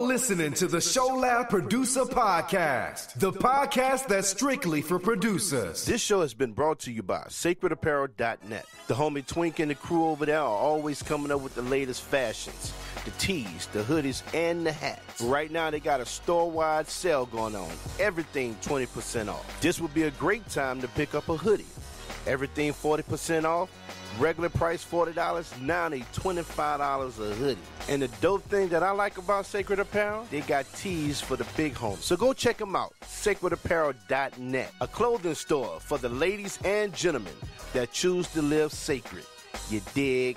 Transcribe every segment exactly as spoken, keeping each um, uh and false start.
Listening to the Show Loud Producer Podcast, the podcast that's strictly for producers. This show has been brought to you by Sacred Apparel dot net. The homie Twink and the crew over there are always coming up with the latest fashions, the tees, the hoodies, and the hats. Right now, they got a store-wide sale going on. Everything twenty percent off. This would be a great time to pick up a hoodie. Everything forty percent off. Regular price forty dollars, now they twenty-five dollars a hoodie. And the dope thing that I like about Sacred Apparel, they got tees for the big homes. So go check them out, Sacred Apparel dot net, a clothing store for the ladies and gentlemen that choose to live sacred. You dig?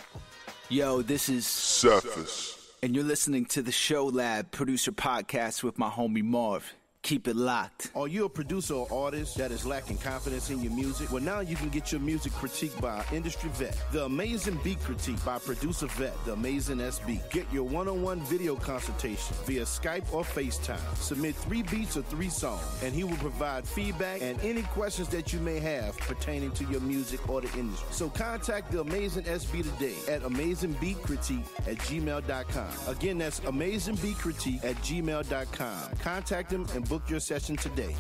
Yo, this is Surface, and you're listening to the Show Lab Producer Podcast with my homie Marv. Keep it locked. Are you a producer or artist that is lacking confidence in your music? Well, now you can get your music critiqued by an industry vet. The Amazing Beat Critique by producer vet, The Amazing S B. Get your one-on-one video consultation via Skype or FaceTime. Submit three beats or three songs, and he will provide feedback and any questions that you may have pertaining to your music or the industry. So contact The Amazing S B today at amazing beat critique at gmail dot com. Again, that's amazing beat critique at gmail dot com. Contact him and book your session today.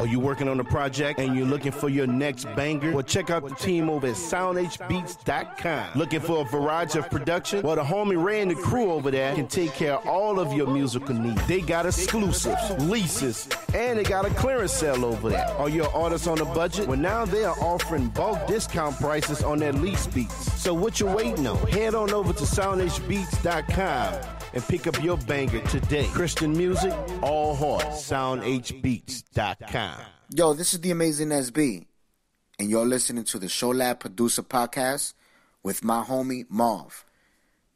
Are you working on a project and you're looking for your next banger? Well, check out the team over at sound h beats dot com. Looking for a variety of production? Well, the homie Ray and the crew over there can take care of all of your musical needs. They got exclusives, leases, and they got a clearance sale over there. Are you an artist on a budget? Well, now they are offering bulk discount prices on their lease beats. So what you waiting on? Head on over to sound h beats dot com and pick up your banger today. Christian music, all heart, sound h beats dot com. Yo, this is The Amazing S B, and you're listening to the Show Lab Producer Podcast with my homie, Marv.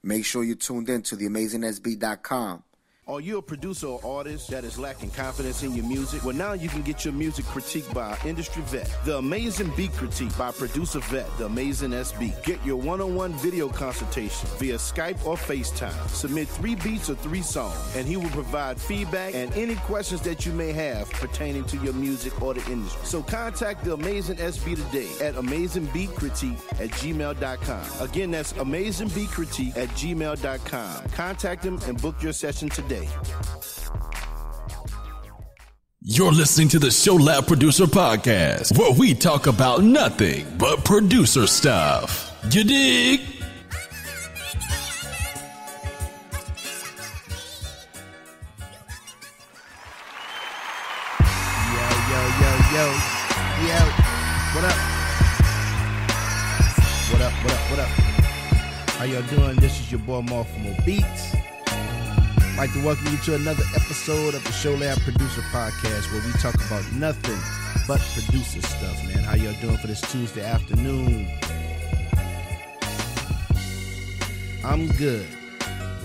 Make sure you tuned in to the amazing s b dot com. Are you a producer or artist that is lacking confidence in your music? Well, now you can get your music critiqued by an industry vet. The Amazing Beat Critique by producer vet, The Amazing S B. Get your one-on-one video consultation via Skype or FaceTime. Submit three beats or three songs, and he will provide feedback and any questions that you may have pertaining to your music or the industry. So contact The Amazing S B today at amazing beat critique at gmail dot com. Again, that's amazing beat critique at gmail dot com. Contact him and book your session today. You're listening to the Show Lab Producer Podcast, where we talk about nothing but producer stuff. You dig? Yo, yo, yo, yo, yo. What up? What up, what up, what up? How y'all doing? This is your boy Marv four mo beats. I'd like to welcome you to another episode of the Show Lab Producer Podcast, where we talk about nothing but producer stuff, man. How y'all doing for this Tuesday afternoon? I'm good.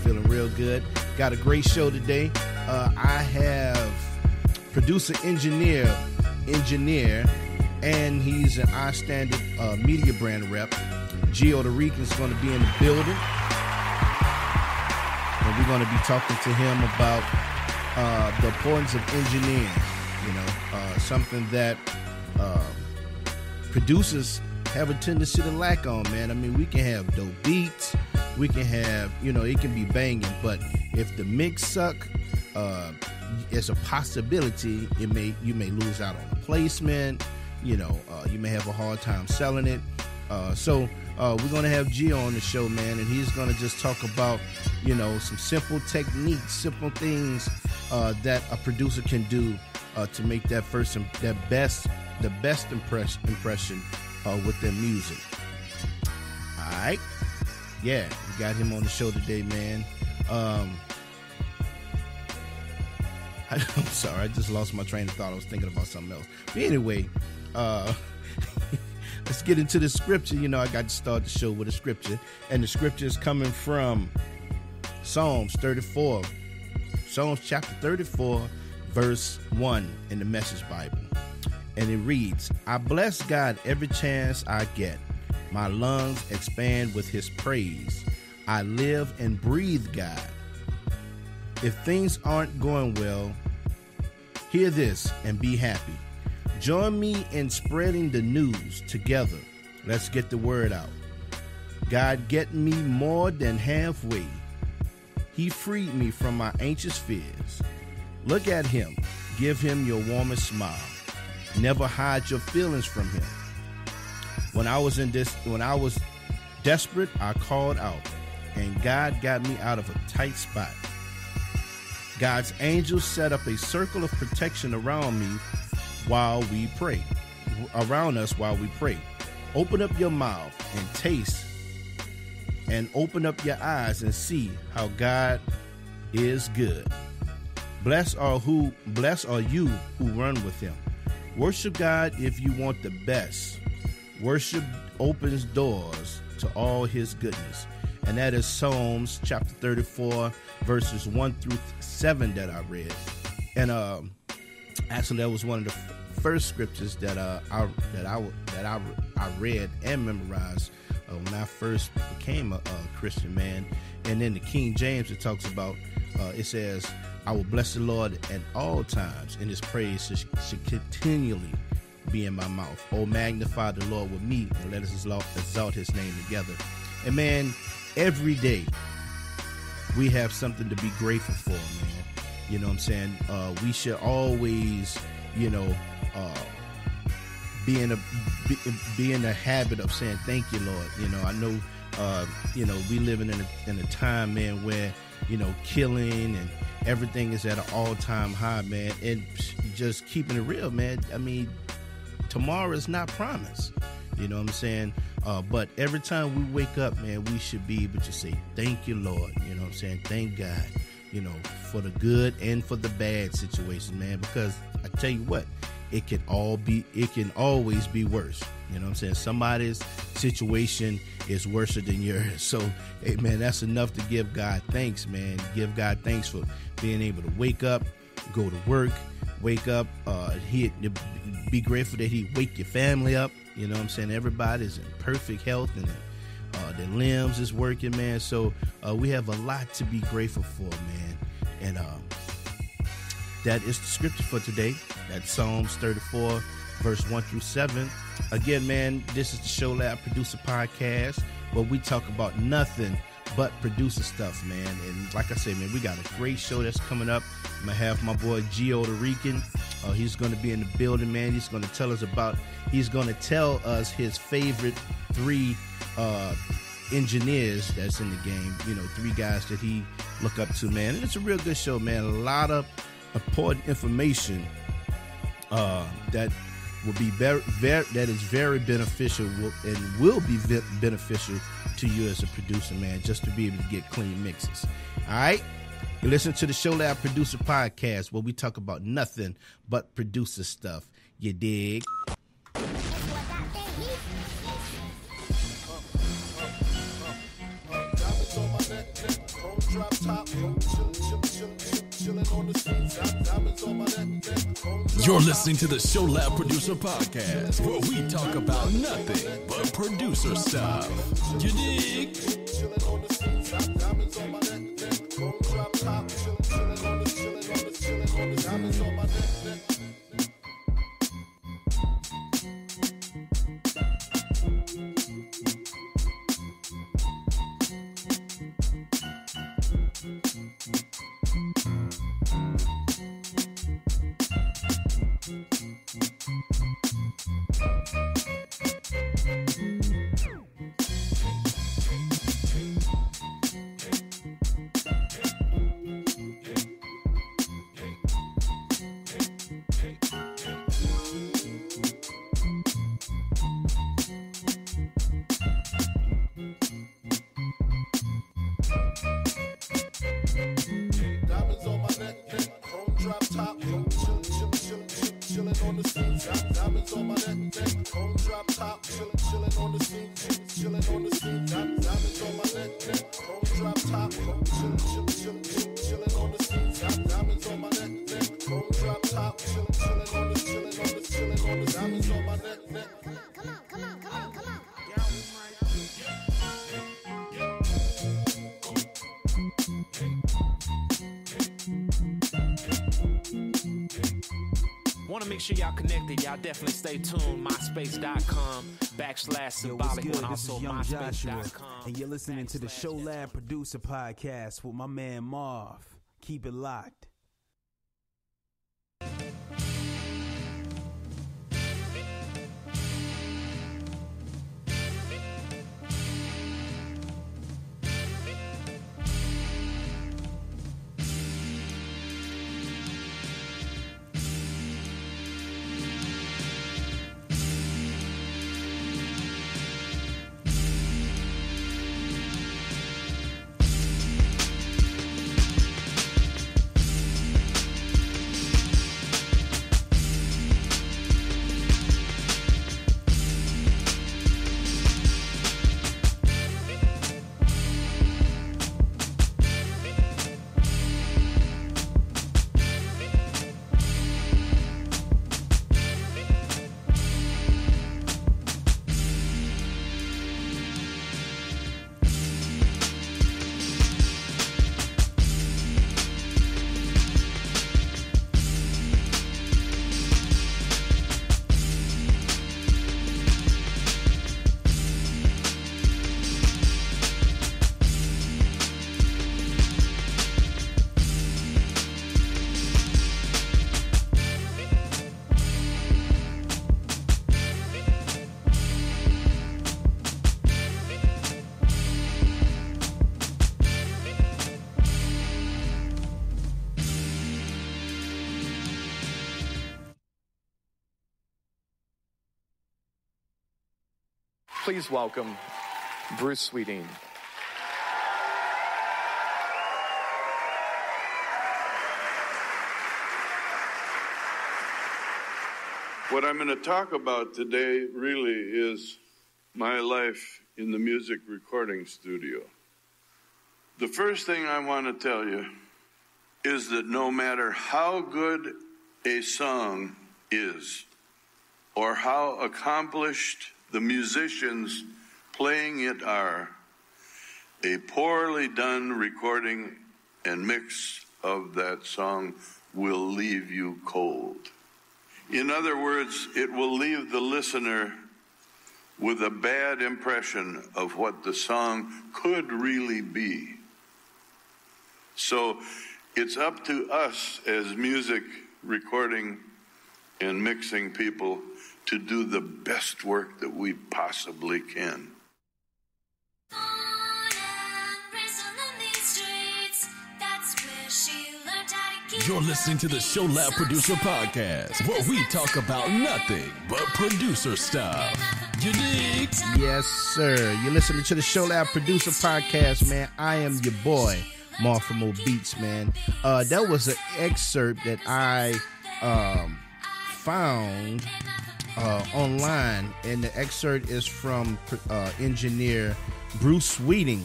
Feeling real good. Got a great show today. Uh, I have producer, engineer, engineer, and he's an iStandard uh, media brand rep. GeoTheRican is going to be in the building. We're going to be talking to him about uh, the importance of engineering, you know, uh, something that uh, producers have a tendency to lack on, man. I mean, we can have dope beats, we can have, you know, it can be banging, but if the mix suck, uh, it's a possibility it may you may lose out on the placement, you know, uh, you may have a hard time selling it. Uh, so uh, we're going to have Gio on the show, man, and he's going to just talk about, you know, some simple techniques, simple things uh, that a producer can do uh, to make that first, that best, the best impress, impression uh, with their music. All right. Yeah, we got him on the show today, man. Um, I, I'm sorry, I just lost my train of thought. I was thinking about something else. But anyway, uh, let's get into the scripture. You know, I got to start the show with a scripture. And the scripture is coming from Psalms thirty-four. Psalms chapter thirty-four, verse one in the Message Bible. And it reads, I bless God every chance I get. My lungs expand with his praise. I live and breathe God. If things aren't going well, hear this and be happy. Join me in spreading the news together. Let's get the word out. God, get me more than halfway. He freed me from my anxious fears. Look at him. Give him your warmest smile. Never hide your feelings from him. When I was in this, when I was desperate, I called out, and God got me out of a tight spot. God's angels set up a circle of protection around me while we pray, around us while we pray. Open up your mouth and taste, and open up your eyes and see how God is good. Blessed are who, blessed are you who run with him. Worship God if you want the best. Worship opens doors to all his goodness. And that is Psalms chapter thirty-four, verses one through seven that I read. And uh, actually, that was one of the first scriptures that uh, I that I that I, I read and memorized uh, when I first became a, a Christian man. And in the King James, it talks about uh, it says, "I will bless the Lord at all times, and his praise should, should continually be in my mouth. Oh, magnify the Lord with me, and let us exalt his name together." And man, every day we have something to be grateful for, man. You know what I'm saying? Uh, we should always, you know, uh, be in a be, be in the habit of saying, "Thank you, Lord." You know, I know, uh, you know, we living in a, in a time, man, where, you know, killing and everything is at an all-time high, man. And just keeping it real, man. I mean, tomorrow is not promised. You know what I'm saying? Uh, but every time we wake up, man, we should be able to say, "Thank you, Lord." You know what I'm saying? Thank God, you know, for the good and for the bad situation, man. Because I tell you what, it can all be, it can always be worse. You know what I'm saying? Somebody's situation is worse than yours. So, hey, man, that's enough to give God thanks, man. Give God thanks for being able to wake up, go to work, wake up. Uh, he, be grateful that he wake your family up. You know what I'm saying? Everybody's in perfect health, and uh, their limbs is working, man. So uh, we have a lot to be grateful for, man. And um, that is the scripture for today. That's Psalms thirty-four, verse one through seven. Again, man, this is the Show Lab Producer Podcast, where we talk about nothing but producer stuff, man. And like I said, man, we got a great show that's coming up. I'm going to have my boy GeoTheRican. Uh, he's going to be in the building, man. He's going to tell us about, he's going to tell us his favorite three uh, engineers that's in the game. You know, three guys that he look up to, man. And it's a real good show, man. A lot of important information uh, that will be very, very, that is very beneficial and will be beneficial to you as a producer, man, just to be able to get clean mixes. All right? You listen to the Show Lab Producer Podcast, where we talk about nothing but producer stuff. You dig? You're listening to the Show Lab Producer Podcast, where we talk about nothing but producer stuff. You dig? Want to make sure y'all connected. Y'all definitely stay tuned. MySpace.com backslash symbolic. Yo, what's good? This is Young Joshua, and you're listening to the Show Lab Producer Podcast with my man Marv. Keep it locked. Please welcome Bruce Sweeting. What I'm going to talk about today really is my life in the music recording studio. The first thing I want to tell you is that no matter how good a song is or how accomplished the musicians playing it are, a poorly done recording and mix of that song will leave you cold. In other words, it will leave the listener with a bad impression of what the song could really be. So it's up to us as music recording and mixing people to do the best work that we possibly can. You're listening to the Show Lab Producer Podcast, where we talk about nothing but producer stuff. You dig? Yes, sir. You're listening to the Show Lab Producer Podcast, man. I am your boy, Marv four Mo Beats, man. Uh, that was an excerpt that I um, found Uh, online, and the excerpt is from uh, engineer Bruce Sweeting.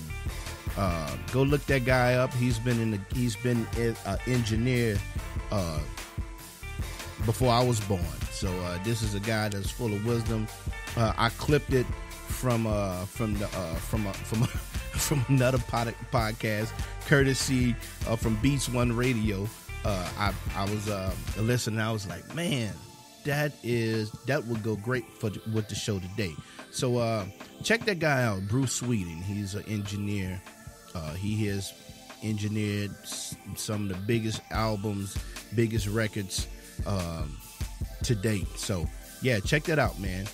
Uh, go look that guy up. He's been in the, he's been an uh, engineer uh, before I was born. So uh, this is a guy that's full of wisdom. Uh, I clipped it from uh, from the uh, from uh, from from another pod podcast, courtesy uh, from Beats One Radio. Uh, I I was uh, listening. I was like, man, that is, that would go great for with the show today. So uh, check that guy out, Bruce Sweeting. He's an engineer. Uh, he has engineered some of the biggest albums, biggest records um, to date. So yeah, check that out, man.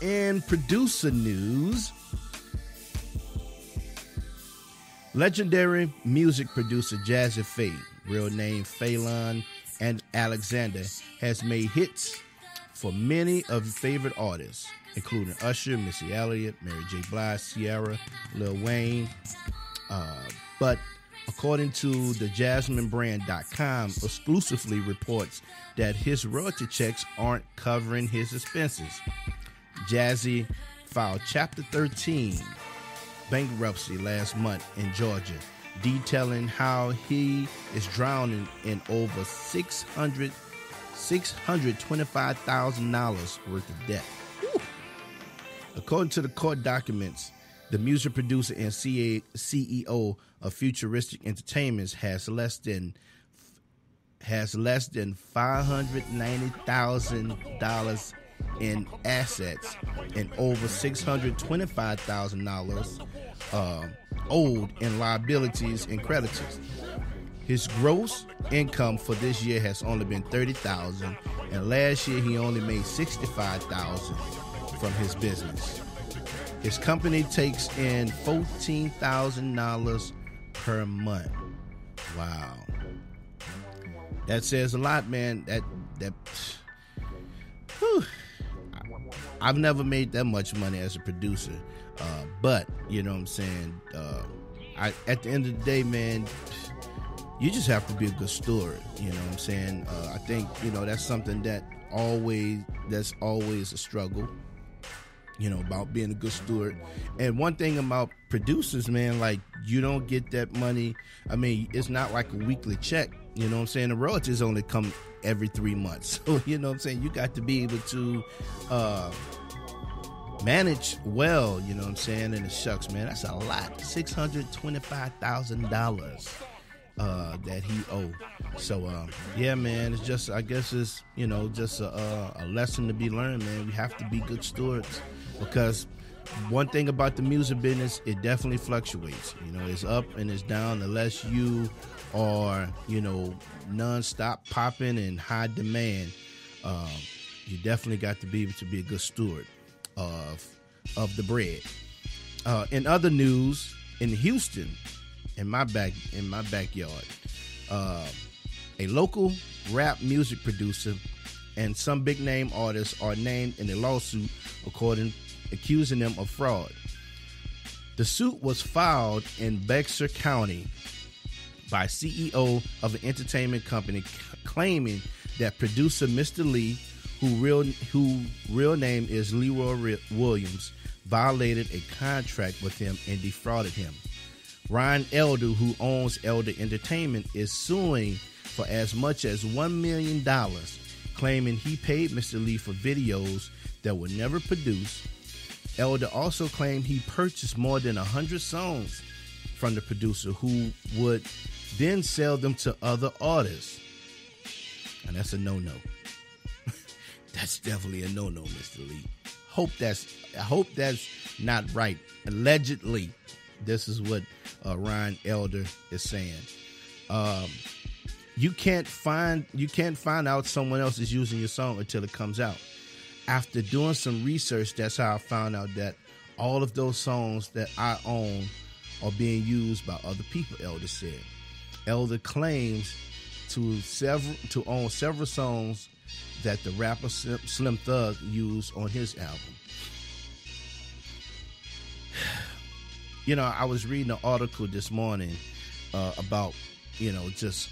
And producer news: legendary music producer Jazze Pha, real name Phelan and Alexander, has made hits for many of his favorite artists, including Usher, Missy Elliott, Mary J. Blige, Ciara, Lil Wayne. Uh, but according to the Jasmine Brand dot com, exclusively reports that his royalty checks aren't covering his expenses. Jazze filed Chapter thirteen bankruptcy last month in Georgia, detailing how he is drowning in over six hundred twenty-five thousand dollars worth of debt. Woo. According to the court documents, the music producer and C E O of Futuristic Entertainments has less than has less than five hundred ninety thousand dollars in assets and over six hundred twenty-five thousand dollars uh, owed in liabilities and creditors. His gross income for this year has only been thirty thousand dollars, and last year he only made sixty-five thousand dollars from his business. His company takes in fourteen thousand dollars per month. Wow. That says a lot, man. That that whew. I've never made that much money as a producer. Uh, but, you know what I'm saying? Uh, I, at the end of the day, man, you just have to be a good steward. You know what I'm saying? Uh, I think, you know, that's something that always, that's always a struggle, you know, about being a good steward. And one thing about producers, man, like, you don't get that money. I mean, it's not like a weekly check, you know what I'm saying? The royalties only come every three months. So, you know what I'm saying? You got to be able to uh, manage well, you know what I'm saying? And it shucks, man, that's a lot. six hundred twenty-five thousand dollars uh, that he owed. So, um, yeah, man, it's just, I guess it's, you know, just a, a lesson to be learned, man. We have to be good stewards. Because one thing about the music business, it definitely fluctuates. You know, it's up and it's down unless you are, you know, nonstop popping and high demand. Um, you definitely got to be able to be a good steward of of the bread. Uh, in other news, in Houston, in my back in my backyard, uh, a local rap music producer and some big name artists are named in a lawsuit, according. accusing them of fraud. The suit was filed in Bexar County by C E O of an entertainment company claiming that producer Mister Lee, who real who real name is Leroy Williams, violated a contract with him and defrauded him. Ryan Elder, who owns Elder Entertainment, is suing for as much as one million dollars, claiming he paid Mister Lee for videos that were never produced. Elder also claimed he purchased more than one hundred songs from the producer, who would then sell them to other artists. And that's a no-no. That's definitely a no-no, Mister Lee. Hope that's, I hope that's not right. Allegedly, this is what uh, Ryan Elder is saying. Um, you can't find, you can't find out someone else is using your song until it comes out. After doing some research, that's how I found out that all of those songs that I own are being used by other people, Elder said. Elder claims to several to own several songs that the rapper Slim Thug used on his album. You know, I was reading an article this morning uh, about, you know, just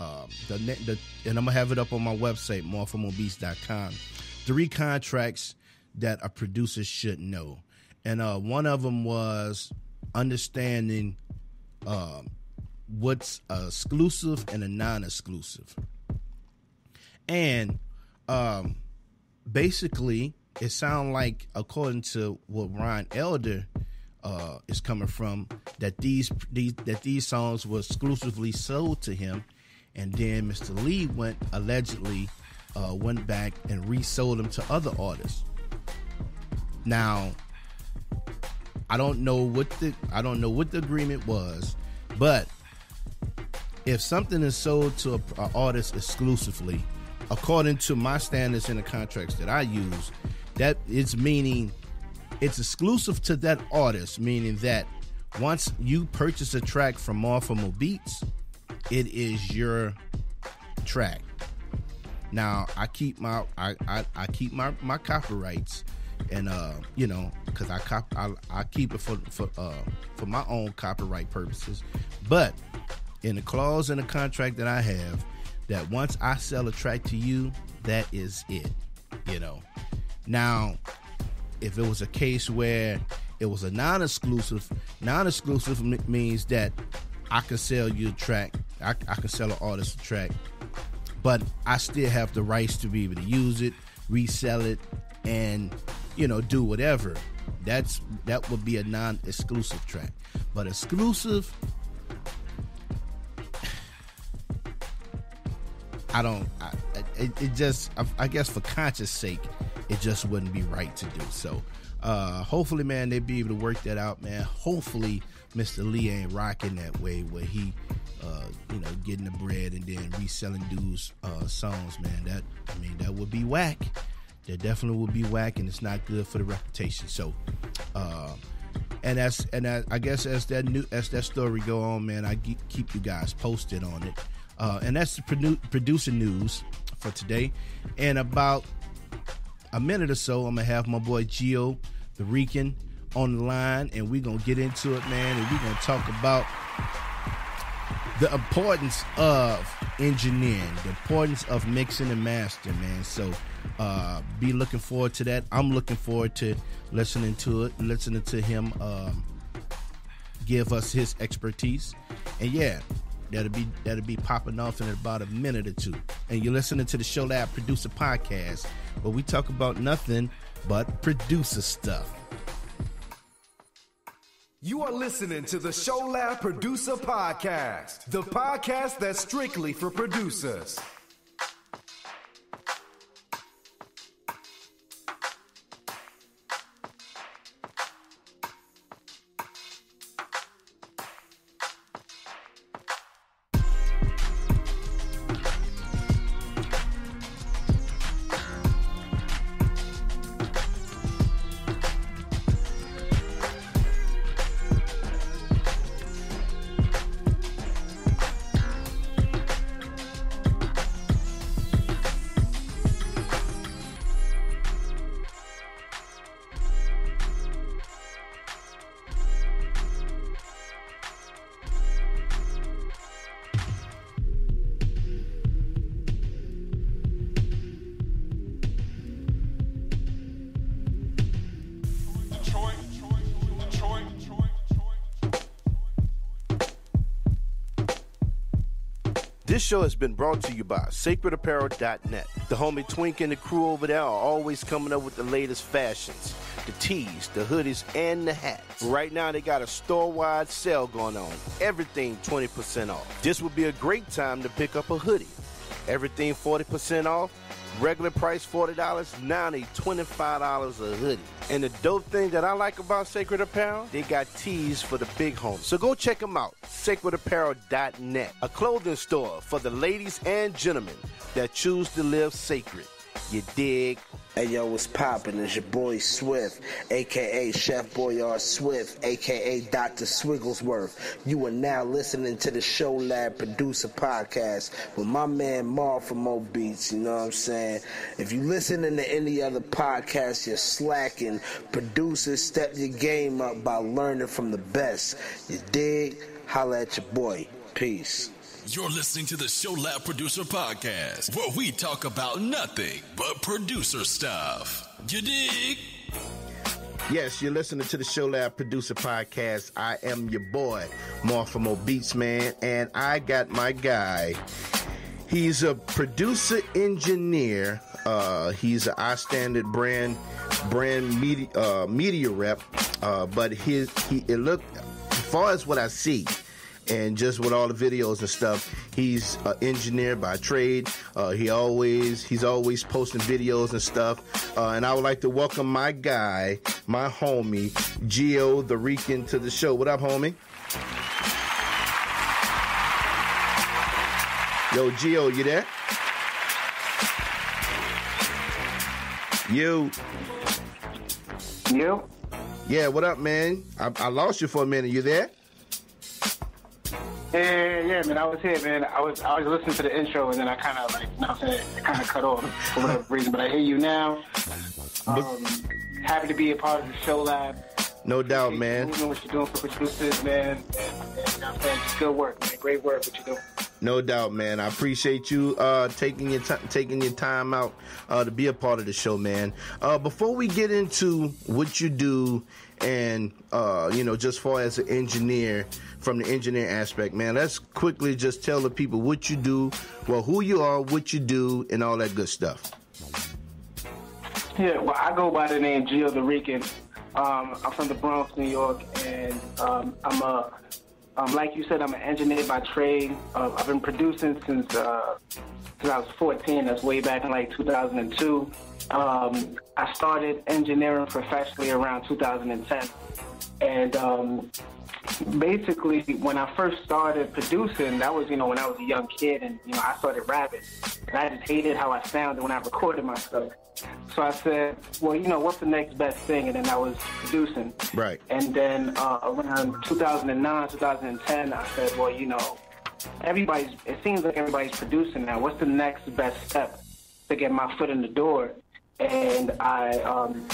uh, the, the and I'm gonna have it up on my website, Marv four Mo Beats dot com. Three contracts that a producer should know. And uh, one of them was understanding uh, what's exclusive and a non-exclusive. And um, basically, it sounds like, according to what Ryan Elder uh, is coming from, that these, these that these songs were exclusively sold to him. And then Mister Lee went allegedly... Uh, went back and resold them to other artists. Now, I don't know what the I don't know what the agreement was, but if something is sold to an artist exclusively, according to my standards and the contracts that I use, that it's meaning it's exclusive to that artist, meaning that once you purchase a track from Marv four Mo Beats, it is your track. Now I keep my I, I, I keep my, my copyrights, and uh you know, because I cop I, I keep it for for uh for my own copyright purposes. But in the clause in the contract that I have, that once I sell a track to you, that is it. You know. Now, if it was a case where it was a non-exclusive, non-exclusive means that I can sell you a track, I, I can sell an artist a track. But I still have the rights to be able to use it, resell it, and, you know, do whatever. That's that would be a non-exclusive track. But exclusive, I don't. I, it, it just. I, I guess for conscience sake, it just wouldn't be right to do so. Uh, hopefully, man, they'd be able to work that out, man. Hopefully, Mister Lee ain't rocking that way where he, uh, you know, getting the bread and then reselling dudes' uh, songs, man. That I mean, that would be whack. That definitely would be whack, and it's not good for the reputation. So, uh, and as and I, I guess as that new as that story go on, man, I ge- keep you guys posted on it. Uh, and that's the produ- producer news for today. In about a minute or so, I'm going to have my boy GeoTheRican on the line, and we're going to get into it, man, and we're going to talk about the importance of engineering, the importance of mixing and mastering, man. So uh, be looking forward to that. I'm looking forward to listening to it, listening to him um, give us his expertise. And, yeah. That'll be that'll be popping off in about a minute or two. And you're listening to the Show Lab Producer Podcast, where we talk about nothing but producer stuff. You are listening to the Show Lab Producer Podcast, the podcast that's strictly for producers. This show has been brought to you by Sacred Apparel dot net. The homie Twink and the crew over there are always coming up with the latest fashions, the tees, the hoodies, and the hats. Right now, they got a store-wide sale going on. Everything twenty percent off. This would be a great time to pick up a hoodie. Everything forty percent off. Regular price forty dollars, now they twenty-five dollars a hoodie. And the dope thing that I like about Sacred Apparel, they got tees for the big homies. So go check them out, Sacred Apparel dot net, a clothing store for the ladies and gentlemen that choose to live sacred. You dig? Hey, yo, what's poppin'? It's your boy Swift, a k a. Chef Boyard Swift, a k a. Doctor Swigglesworth. You are now listening to the Show Lab Producer Podcast with my man Marv four Mo Beats, you know what I'm saying? If you listening to any other podcast, you're slacking. Producers, step your game up by learning from the best. You dig? Holla at your boy. Peace. You're listening to the Show Lab Producer Podcast, where we talk about nothing but producer stuff. You dig? Yes, you're listening to the Show Lab Producer Podcast. I am your boy, Marv four Mo Beats, man, and I got my guy. He's a producer engineer. Uh, he's an iStandard brand brand media uh, media rep. Uh, but his he it looked as far as what I see. And just with all the videos and stuff, he's an engineer by trade. Uh, he always he's always posting videos and stuff. Uh, and I would like to welcome my guy, my homie, GeoTheRican, to the show. What up, homie? Yo, Geo, you there? You. You. Yeah, what up, man? I, I lost you for a minute. You there? Yeah, yeah, man, I was here, man. I was I was listening to the intro, and then I kind of, like, you know what I'm saying, it kind of cut off for whatever reason. But I hear you now. Um, happy to be a part of the Show Lab. No doubt, man. You know what you're doing for producers, man. And, and, you know what I'm saying, it's good work, man. Great work, what you're doing. No doubt, man. I appreciate you uh, taking your t- taking your time out uh, to be a part of the show, man. Uh, before we get into what you do and, uh, you know, just far as an engineer, from the engineer aspect, man, let's quickly just tell the people what you do, well, who you are, what you do, and all that good stuff. Yeah, well, I go by the name GeoTheRican. Um, I'm from the Bronx, New York, and um, I'm a... Um, like you said, I'm an engineer by trade. Uh, I've been producing since uh, because I was fourteen. That's way back in like two thousand two. Um, I started engineering professionally around two thousand ten. And um, basically, when I first started producing, that was, you know, when I was a young kid, and, you know, I started rapping. And I just hated how I sounded when I recorded myself. So I said, well, you know, what's the next best thing? And then I was producing. Right. And then uh, around two thousand nine, two thousand ten, I said, well, you know, everybody's, it seems like everybody's producing now. What's the next best step to get my foot in the door? And I, um,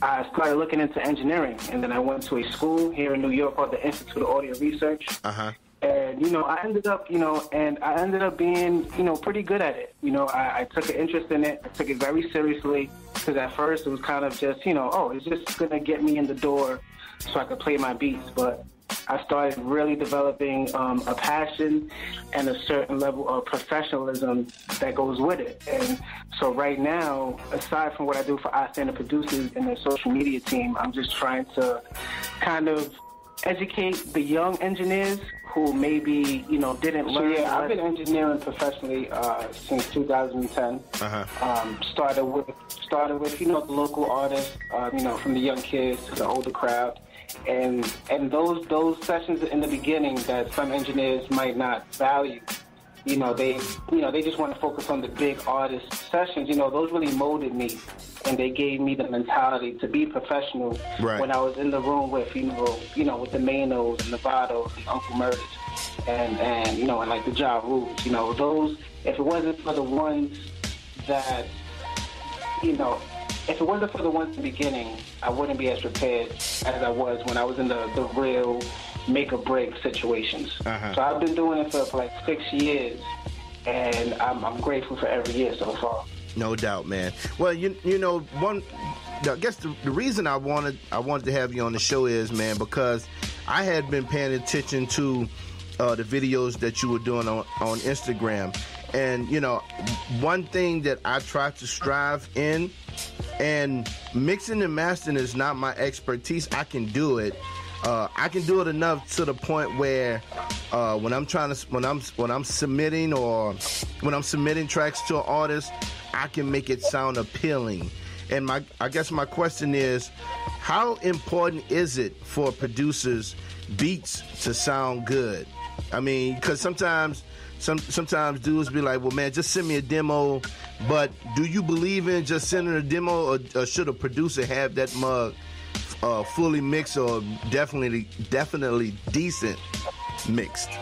I started looking into engineering, and then I went to a school here in New York called the Institute of Audio Research. Uh-huh. And, you know, I ended up, you know, and I ended up being, you know, pretty good at it. You know, I, I took an interest in it. I took it very seriously, because at first it was kind of just, you know, oh, it's just going to get me in the door so I could play my beats. But I started really developing um, a passion and a certain level of professionalism that goes with it. And so right now, aside from what I do for iStandard producers and their social media team, I'm just trying to kind of educate the young engineers who maybe, you know, didn't learn. So, yeah, I've been engineering professionally uh, since two thousand ten. Uh-huh. Um, started with, started with, you know, the local artists, uh, you know, from the young kids to the older crowd. And and those those sessions in the beginning that some engineers might not value, you know, they you know they just want to focus on the big artist sessions. You know, those really molded me, and they gave me the mentality to be professional. Right. When I was in the room with you know you know with the Manos and the Vados and Uncle Murders and and you know and like the Ja Rules. You know, those, if it wasn't for the ones that you know. If it wasn't for the ones in the beginning, I wouldn't be as prepared as I was when I was in the, the real make-or-break situations. Uh-huh. So I've been doing it for, for like six years, and I'm, I'm grateful for every year so far. No doubt, man. Well, you you know, one, I guess the, the reason I wanted I wanted to have you on the show is, man, because I had been paying attention to uh, the videos that you were doing on, on Instagram. And, you know, one thing that I try to strive in, and mixing and mastering is not my expertise. I can do it. Uh, I can do it enough to the point where uh, when I'm trying to when I'm when I'm submitting or when I'm submitting tracks to an artist, I can make it sound appealing. And my I guess my question is, how important is it for producers' beats to sound good? I mean, because sometimes. Some, sometimes dudes be like, well, man, just send me a demo. But do you believe in just sending a demo, or, or should a producer have that mug uh, fully mixed or definitely definitely decent mixed?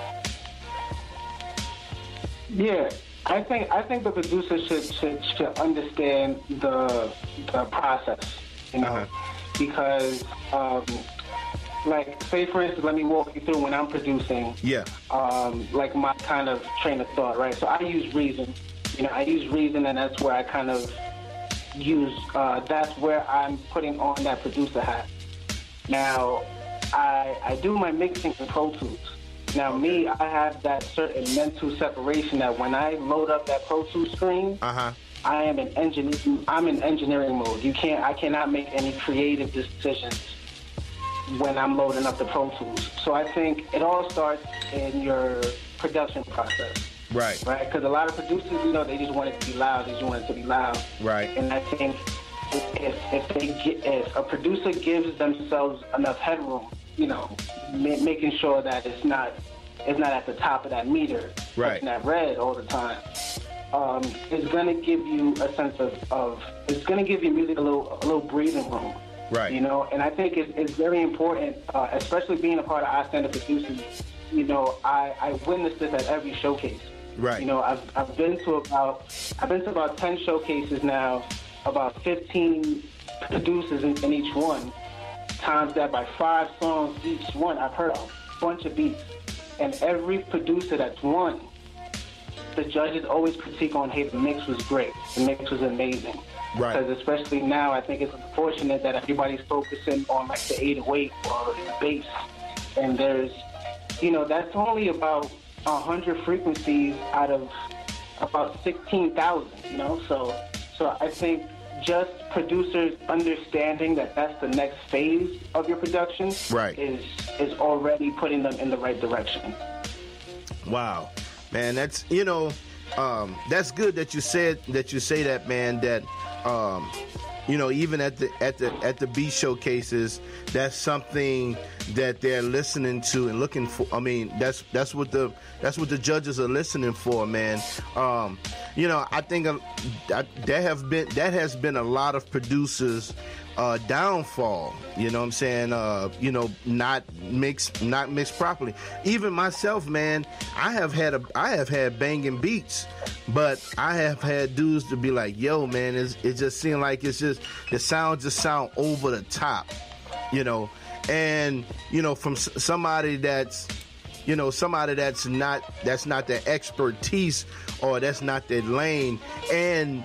Yeah, I think I think the producer should should, should understand the, the process, you know, uh-huh. because um, like, say, for instance, let me walk you through when I'm producing. Yeah. Um, like my kind of train of thought, right? So I use Reason. You know, I use Reason, and that's where I kind of use, uh, that's where I'm putting on that producer hat. Now, I I do my mixing in Pro Tools. Now, me, I have that certain mental separation that when I load up that Pro Tools screen, uh-huh. I am an engineer. I'm in engineering mode. You can't. I cannot make any creative decisions when I'm loading up the Pro Tools. So I think it all starts in your production process. Right. Right? Because a lot of producers, you know, they just want it to be loud. They just want it to be loud. Right. And I think if if they get, if a producer gives themselves enough headroom, you know, ma- making sure that it's not it's not at the top of that meter, right, it's not red all the time, um, it's gonna give you a sense of, of it's gonna give your music a little a little breathing room. Right. You know, and I think it's, it's very important, uh, especially being a part of iStandard producers. You know, I, I witnessed this at every showcase. Right. You know, I've I've been to about I've been to about ten showcases now, about fifteen producers in, in each one. Times that by five songs each one, I've heard a bunch of beats, and every producer that's won, the judges always critique on, hey, the mix was great, the mix was amazing. Right. Because especially now, I think it's unfortunate that everybody's focusing on like the eight oh eight or the bass, and there's, you know, that's only about one hundred frequencies out of about sixteen thousand, you know, so so I think just producers understanding that that's the next phase of your production, right, is is already putting them in the right direction. Wow. Man, that's, you know, um, that's good that you said that you say that, man. That um, you know, even at the at the at the beat showcases, that's something that they're listening to and looking for. I mean, that's that's what the that's what the judges are listening for, man. Um, you know, I think I, I, that have been that has been a lot of producers' uh, downfall. You know what I'm saying? Uh, you know, not mixed not mixed properly. Even myself, man, I have had a I have had banging beats, but I have had dudes to be like, "Yo, man, it's, it just seemed like it's just the sound just sound over the top," you know. And, you know, from somebody that's, you know, somebody that's not, that's not their expertise or that's not their lane. And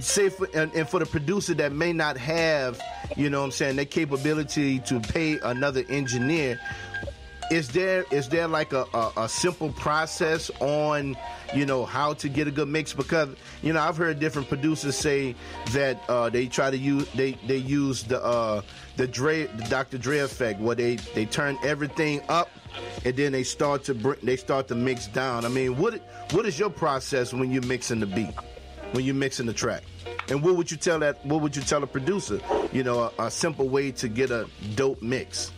say for, and, and for the producer that may not have, you know what I'm saying, their capability to pay another engineer, is there, is there like a, a, a simple process on, you know, how to get a good mix? Because, you know, I've heard different producers say that uh, they try to use, they, they use the, uh, the Dre, the Doctor Dre effect, where they, they turn everything up and then they start to br- they start to mix down. I mean, what what is your process when you're mixing the beat, when you're mixing the track, and what would you tell that? What would you tell a producer? You know, a, a simple way to get a dope mix.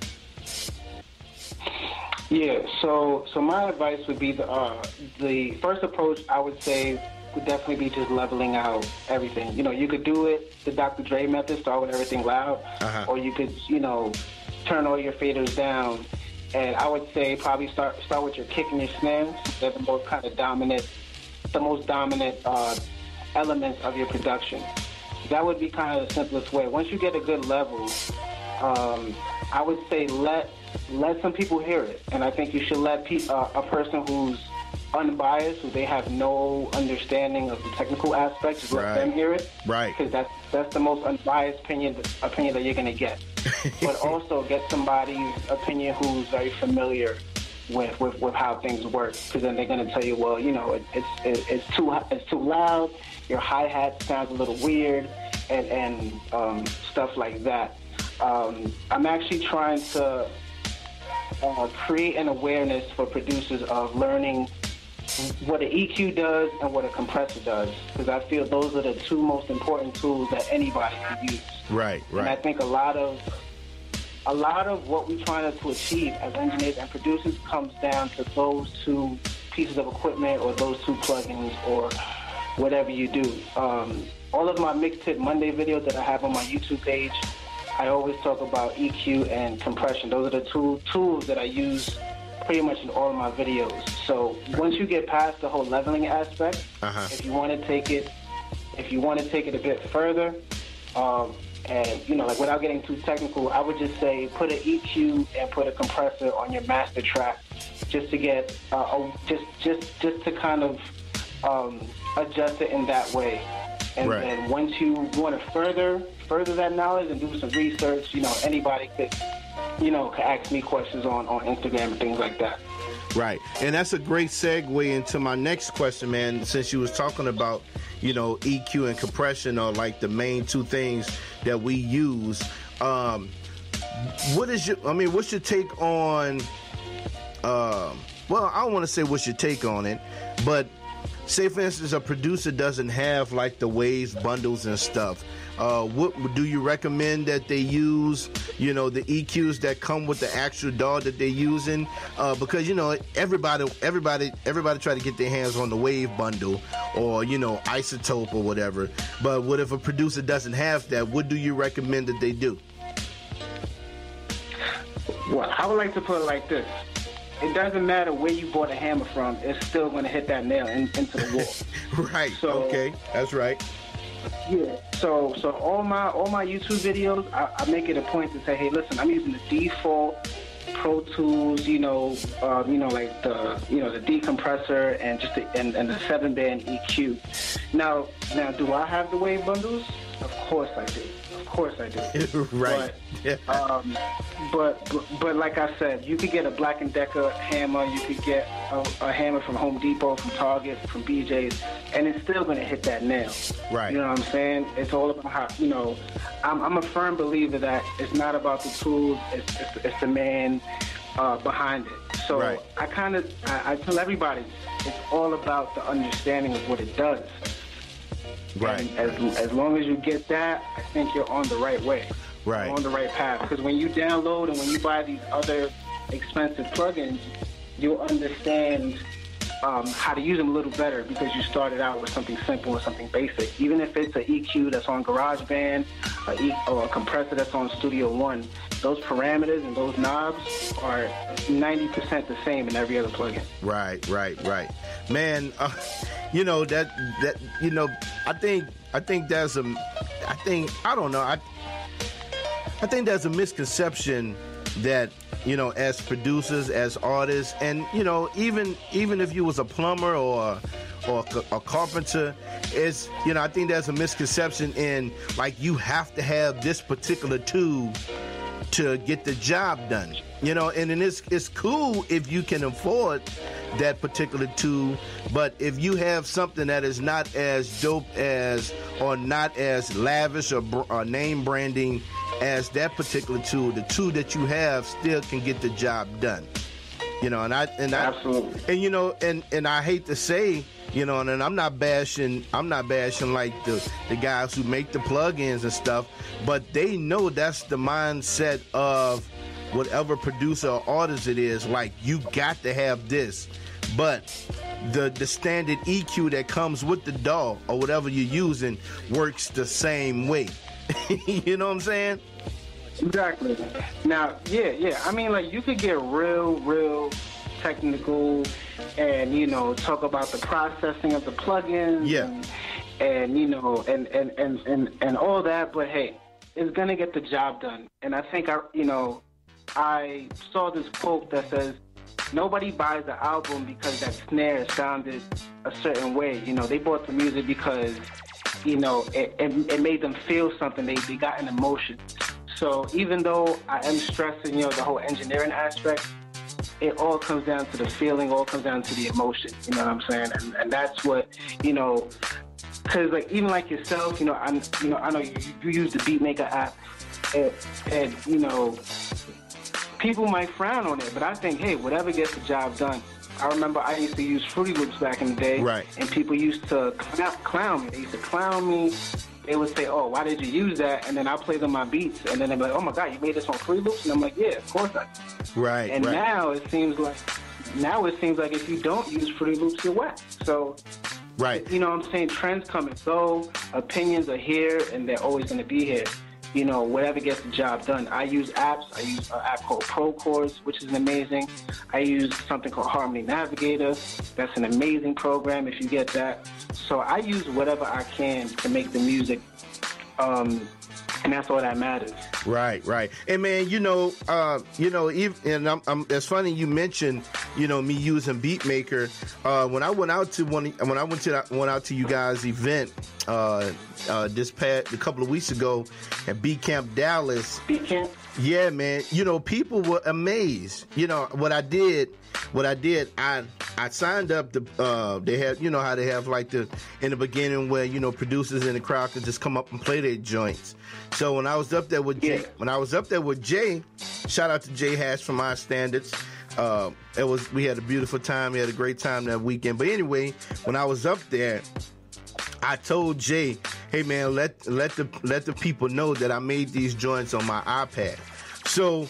Yeah. So so my advice would be the uh, the first approach I would say would definitely be just leveling out everything. You know, you could do it the Doctor Dre method, start with everything loud, uh-huh. or you could, you know, turn all your faders down. And I would say probably start start with your kick and your snares. They're the most kind of dominant, the most dominant uh, elements of your production. That would be kind of the simplest way. Once you get a good level, um, I would say let let some people hear it. And I think you should let pe- uh, a person who's unbiased, who they have no understanding of the technical aspects, just right. let them hear it, right? Because that's that's the most unbiased opinion opinion that you're gonna get. But also get somebody's opinion who's very familiar with with, with how things work, because then they're gonna tell you, well, you know, it, it's it, it's too it's too loud. Your hi hat sounds a little weird, and and um, stuff like that. Um, I'm actually trying to uh, create an awareness for producers of learning what an E Q does and what a compressor does, because I feel those are the two most important tools that anybody can use. Right, right. And I think a lot of a lot of what we're trying to achieve as engineers and producers comes down to those two pieces of equipment or those two plugins or whatever you do. Um, all of my Mixtape Monday videos that I have on my YouTube page, I always talk about E Q and compression. Those are the two tools that I use pretty much in all of my videos. So once you get past the whole leveling aspect, uh-huh. if you want to take it, if you want to take it a bit further, um, and you know, like without getting too technical, I would just say put an E Q and put a compressor on your master track, just to get, uh, a, just just just to kind of um, adjust it in that way. And right. then once you want to further further that knowledge and do some research, you know, anybody could. you know, can ask me questions on, on Instagram and things like that. Right. And that's a great segue into my next question, man, since you was talking about, you know, E Q and compression are like the main two things that we use. Um, what is your, I mean, what's your take on, um, well, I don't want to say what's your take on it, but say, for instance, a producer doesn't have like the waves, bundles and stuff. Uh, what do you recommend that they use? You know, the E Qs that come with the actual D A W that they're using, uh, because you know everybody, everybody, everybody try to get their hands on the wave bundle or you know isotope or whatever. But what if a producer doesn't have that? What do you recommend that they do? Well, I would like to put it like this: it doesn't matter where you bought a hammer from; it's still going to hit that nail in, into the wall. Right. So, okay, that's right. Yeah, so so all my all my YouTube videos, I, I make it a point to say, hey, listen, I'm using the default Pro Tools, you know, uh, you know, like the you know the decompressor and just the, and, and the seven band E Q. Now, now, do I have the wave bundles? Of course I do. Of course I do. Right. But, um, but, but but like I said, you could get a Black and Decker hammer. You could get a, a hammer from Home Depot, from Target, from B J's, and it's still gonna hit that nail. Right. You know what I'm saying? It's all about how you know. I'm, I'm a firm believer that it's not about the tools. It's, it's, it's the man uh, behind it. So right. I kind of I, I tell everybody it's all about the understanding of what it does. Right. And as, as long as you get that, I think you're on the right way. Right. You're on the right path. Because when you download and when you buy these other expensive plugins, you'll understand um, how to use them a little better because you started out with something simple and something basic. Even if it's an E Q that's on GarageBand a e- or a compressor that's on Studio One, those parameters and those knobs are ninety percent the same in every other plugin. Right, right, right. Man, uh, you know, that, that, you know, I think, I think that's a, I think, I don't know, I, I think there's a misconception that, you know, as producers, as artists, and, you know, even even if you was a plumber or or a carpenter, it's, you know, I think there's a misconception in, like, you have to have this particular tool to get the job done, you know, and, and it's, it's cool if you can afford that particular tool, but if you have something that is not as dope as, or not as lavish or, or name branding as that particular tool, the tool that you have still can get the job done, you know. And I and I Absolutely. and you know, and, and I hate to say, you know, and, and I'm not bashing, I'm not bashing like the the guys who make the plugins and stuff, but they know that's the mindset of whatever producer or artist it is. Like, you got to have this, but the the standard E Q that comes with the D A W or whatever you're using works the same way. You know what I'm saying? Exactly. Now, yeah, yeah. I mean, like, you could get real, real technical and, you know, talk about the processing of the plugins. Yeah. And, and you know, and, and, and, and, and all that. But, hey, it's going to get the job done. And I think, I, you know, I saw this quote that says, nobody buys the album because that snare sounded a certain way. You know, they bought the music because, you know, it, it, it made them feel something. They, they got an emotion. So even though I am stressing, you know, the whole engineering aspect, it all comes down to the feeling, all comes down to the emotion. You know what I'm saying? And, and that's what, you know, because, like, even like yourself, you know, I you know, I know you, you use the Beatmaker app, and, and, you know, people might frown on it, but I think, hey, whatever gets the job done. I remember I used to use Fruity Loops back in the day, right, and people used to clown me. They used to clown me. They would say, oh, why did you use that? And then I played on my beats, and then they'd be like, oh, my God, you made this on Fruity Loops? And I'm like, yeah, of course I did. Right, and right. now it seems like now it seems like if you don't use Fruity Loops, you're whack. So, right. You know what I'm saying? Trends come and go. Opinions are here, and they're always going to be here. You know, whatever gets the job done. I use apps. I use an app called ProChords, which is amazing. I use something called Harmony Navigator. That's an amazing program if you get that. So I use whatever I can to make the music, um, and that's all that matters. Right, right. And, man, you know, uh, you know, if, and I'm, I'm, it's funny you mentioned, you know, me using Beatmaker. Uh, when I went out to one, when I went to went out to you guys' event uh, uh, this past a couple of weeks ago at Beat Camp Dallas. Beat Camp. Yeah, man. You know, people were amazed. You know what I did. What I did, I I signed up. The uh, they have, you know how they have, like, the in the beginning where, you know, producers in the crowd could just come up and play their joints. So when I was up there with Jay, yeah. when I was up there with Jay, shout out to Jay Hash from iStandard. Uh, it was we had a beautiful time. We had a great time that weekend. But anyway, when I was up there, I told Jay, "Hey, man, let let the let the people know that I made these joints on my iPad." So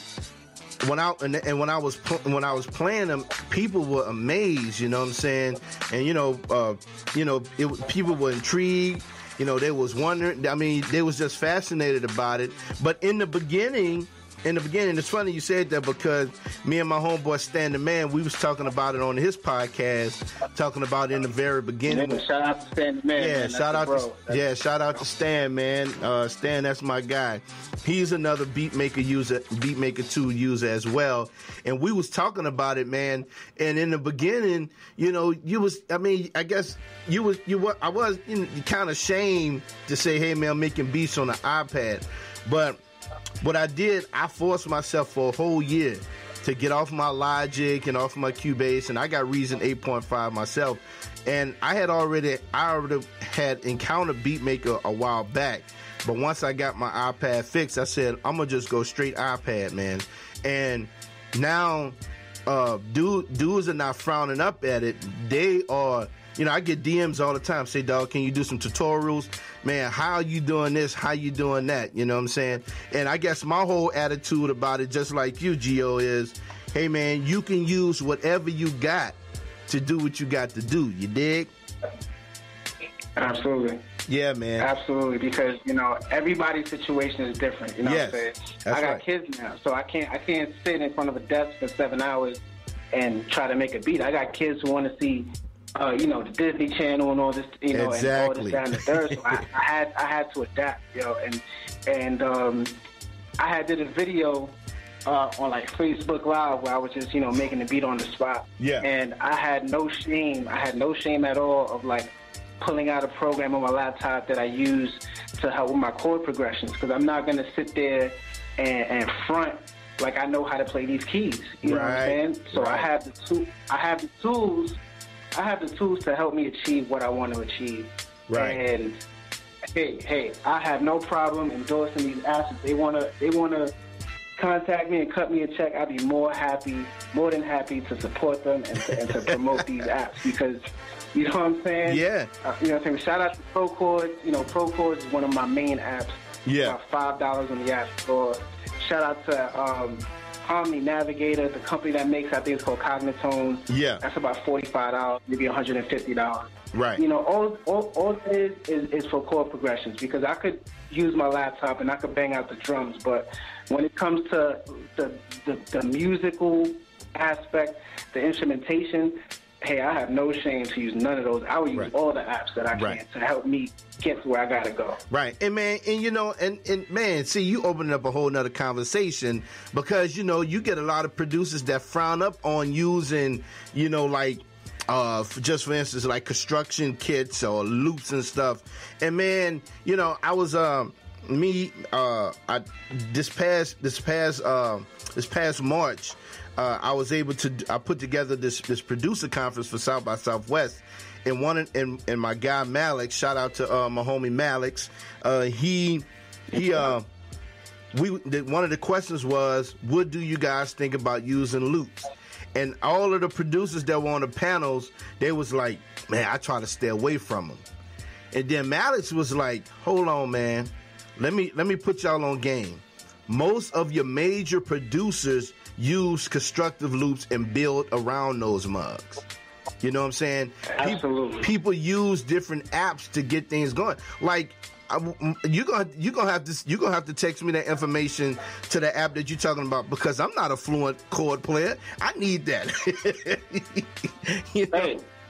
when I and, and when I was when I was playing them, people were amazed. You know what I'm saying? And you know, uh, you know, it, people were intrigued. You know, they was wondering. I mean, they was just fascinated about it. But in the beginning. In the beginning, it's funny you said that because me and my homeboy Stan the Man, we was talking about it on his podcast, talking about it in the very beginning. Yeah, shout out to Stan the Man. Yeah, man. shout out to yeah, shout out to Stan, man. Uh, Stan, that's my guy. He's another Beatmaker user, Beatmaker two user as well. And we was talking about it, man. And in the beginning, you know, you was, I mean, I guess you was, you were, I was you know, kind of ashamed to say, hey, man, I'm making beats on the iPad, but. What I did, I forced myself for a whole year to get off my Logic and off my Cubase, and I got Reason eight point five myself. And I had already, I already had encountered Beatmaker a while back, but once I got my iPad fixed, I said, I'm gonna just go straight iPad, man. And now uh, dude, dudes are not frowning up at it. They are, you know, I get D Ms all the time, say, dog, can you do some tutorials? Man, how you doing this? How you doing that? You know what I'm saying? And I guess my whole attitude about it, just like you, Geo, is, hey, man, you can use whatever you got to do what you got to do. You dig? Absolutely. Yeah, man. Absolutely, because, you know, everybody's situation is different. You know yes, what I'm saying? That's I got right. kids now, so I can't I can't sit in front of a desk for seven hours and try to make a beat. I got kids who want to see, uh, you know, the Disney Channel and all this, you know, exactly. and all this down the dirt. So I, I had I had to adapt, you know, and and um, I had did a video uh, on like Facebook Live where I was just, you know, making the beat on the spot. Yeah. And I had no shame. I had no shame at all of like. pulling out a program on my laptop that I use to help with my chord progressions, because I'm not going to sit there and, and front like I know how to play these keys. You right. know what I'm saying? So right. I have the tool, I have the tools, I have the tools to help me achieve what I want to achieve. Right. And hey, hey, I have no problem endorsing these assets. They wanna, they wanna contact me and cut me a check. I'd be more happy, more than happy to support them and to, and to promote these apps because. You know what I'm saying? Yeah. Uh, you know what I'm saying? Shout out to ProChords. You know, ProChords is one of my main apps. Yeah. About five dollars on the app store. Shout out to um, Harmony Navigator, the company that makes, I think it's called Cognitone. Yeah. That's about forty-five dollars, maybe one hundred fifty dollars. Right. You know, all, all, all it is, is is for chord progressions, because I could use my laptop and I could bang out the drums, but when it comes to the, the, the musical aspect, the instrumentation, hey, I have no shame to use none of those. I will use right. all the apps that I can right. to help me get to where I gotta go. Right. And man, and you know, and, and man, see, you opening up a whole nother conversation, because, you know, you get a lot of producers that frown up on using, you know, like uh, just for instance, like construction kits or loops and stuff. And man, you know, I was um me uh I this past this past um uh, this past March, Uh, I was able to. I put together this this producer conference for South by Southwest, and one and and my guy Malik. Shout out to uh, my homie Malik's. Uh, he he. Uh, we the, one of the questions was, what do you guys think about using loops? And all of the producers that were on the panels, they was like, man, I try to stay away from them. And then Malik's was like, hold on, man, let me let me put y'all on game. Most of your major producers use constructive loops and build around those mugs. You know what I'm saying? Absolutely. Pe- people use different apps to get things going. Like you're gonna you're gonna have to you're gonna have to text me that information to the app that you're talking about, because I'm not a fluent chord player. I need that. You know?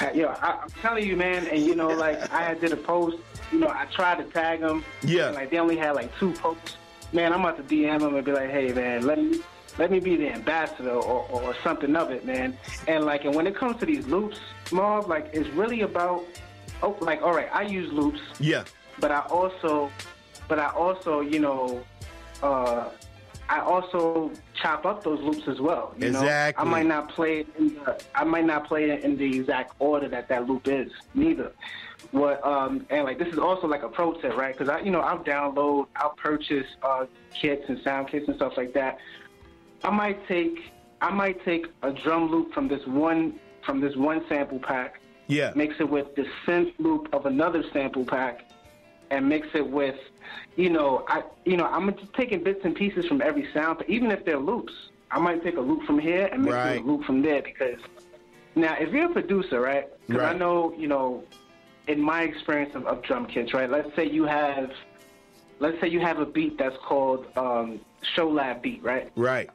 Hey, yo, I, I'm telling you, man. And you know, like I did a post. You know, I tried to tag them. Yeah. And, like they only had like two posts. Man, I'm about to D M them and be like, hey, man, let me. Let me be the ambassador or, or something of it, man. And like, and when it comes to these loops, Marv, like, it's really about, oh, like, all right, I use loops. Yeah. But I also, but I also, you know, uh, I also chop up those loops as well. You exactly. know, I might not play it in the, I might not play it in the exact order that that loop is, neither. What um and like this is also like a pro tip, right? Because I, you know, I'll download, I'll purchase uh, kits and sound kits and stuff like that. I might take I might take a drum loop from this one from this one sample pack, yeah. mix it with the synth loop of another sample pack, and mix it with, you know, I you know I'm just taking bits and pieces from every sound, but even if they're loops, I might take a loop from here and mix right. it with a loop from there, because now if you're a producer, right? Because right. I know, you know, in my experience of, of drum kits, right? Let's say you have let's say you have a beat that's called um, Show Lab Beat, right? Right.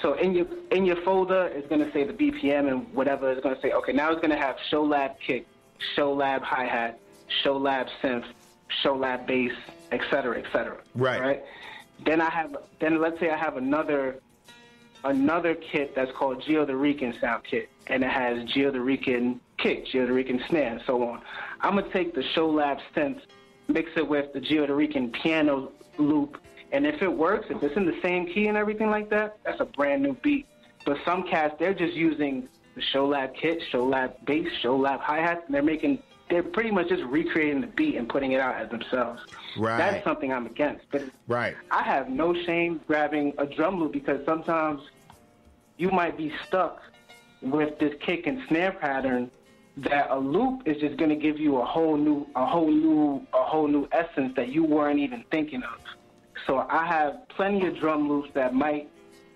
So in your in your folder, it's going to say the B P M and whatever. It's going to say, okay, now it's going to have Show Lab Kick, Show Lab Hi-Hat, Show Lab Synth, Show Lab Bass, et cetera, et cetera. Right. Right. Then I have, then let's say I have another another kit that's called GeoTheRican Sound Kit, and it has GeoTheRican Kick, GeoTheRican Snare, and so on. I'm going to take the Show Lab Synth, mix it with the GeoTheRican Piano Loop, and if it works, if it's in the same key and everything like that, that's a brand new beat. But some cats, they're just using the Show Lab kit, Show Lab bass, Show Lab hi-hats, and they're making, they're pretty much just recreating the beat and putting it out as themselves. Right. That's something I'm against. But right. I have no shame grabbing a drum loop, because sometimes, you might be stuck with this kick and snare pattern that a loop is just going to give you a whole new, a whole new, a whole new essence that you weren't even thinking of. So I have plenty of drum loops that might,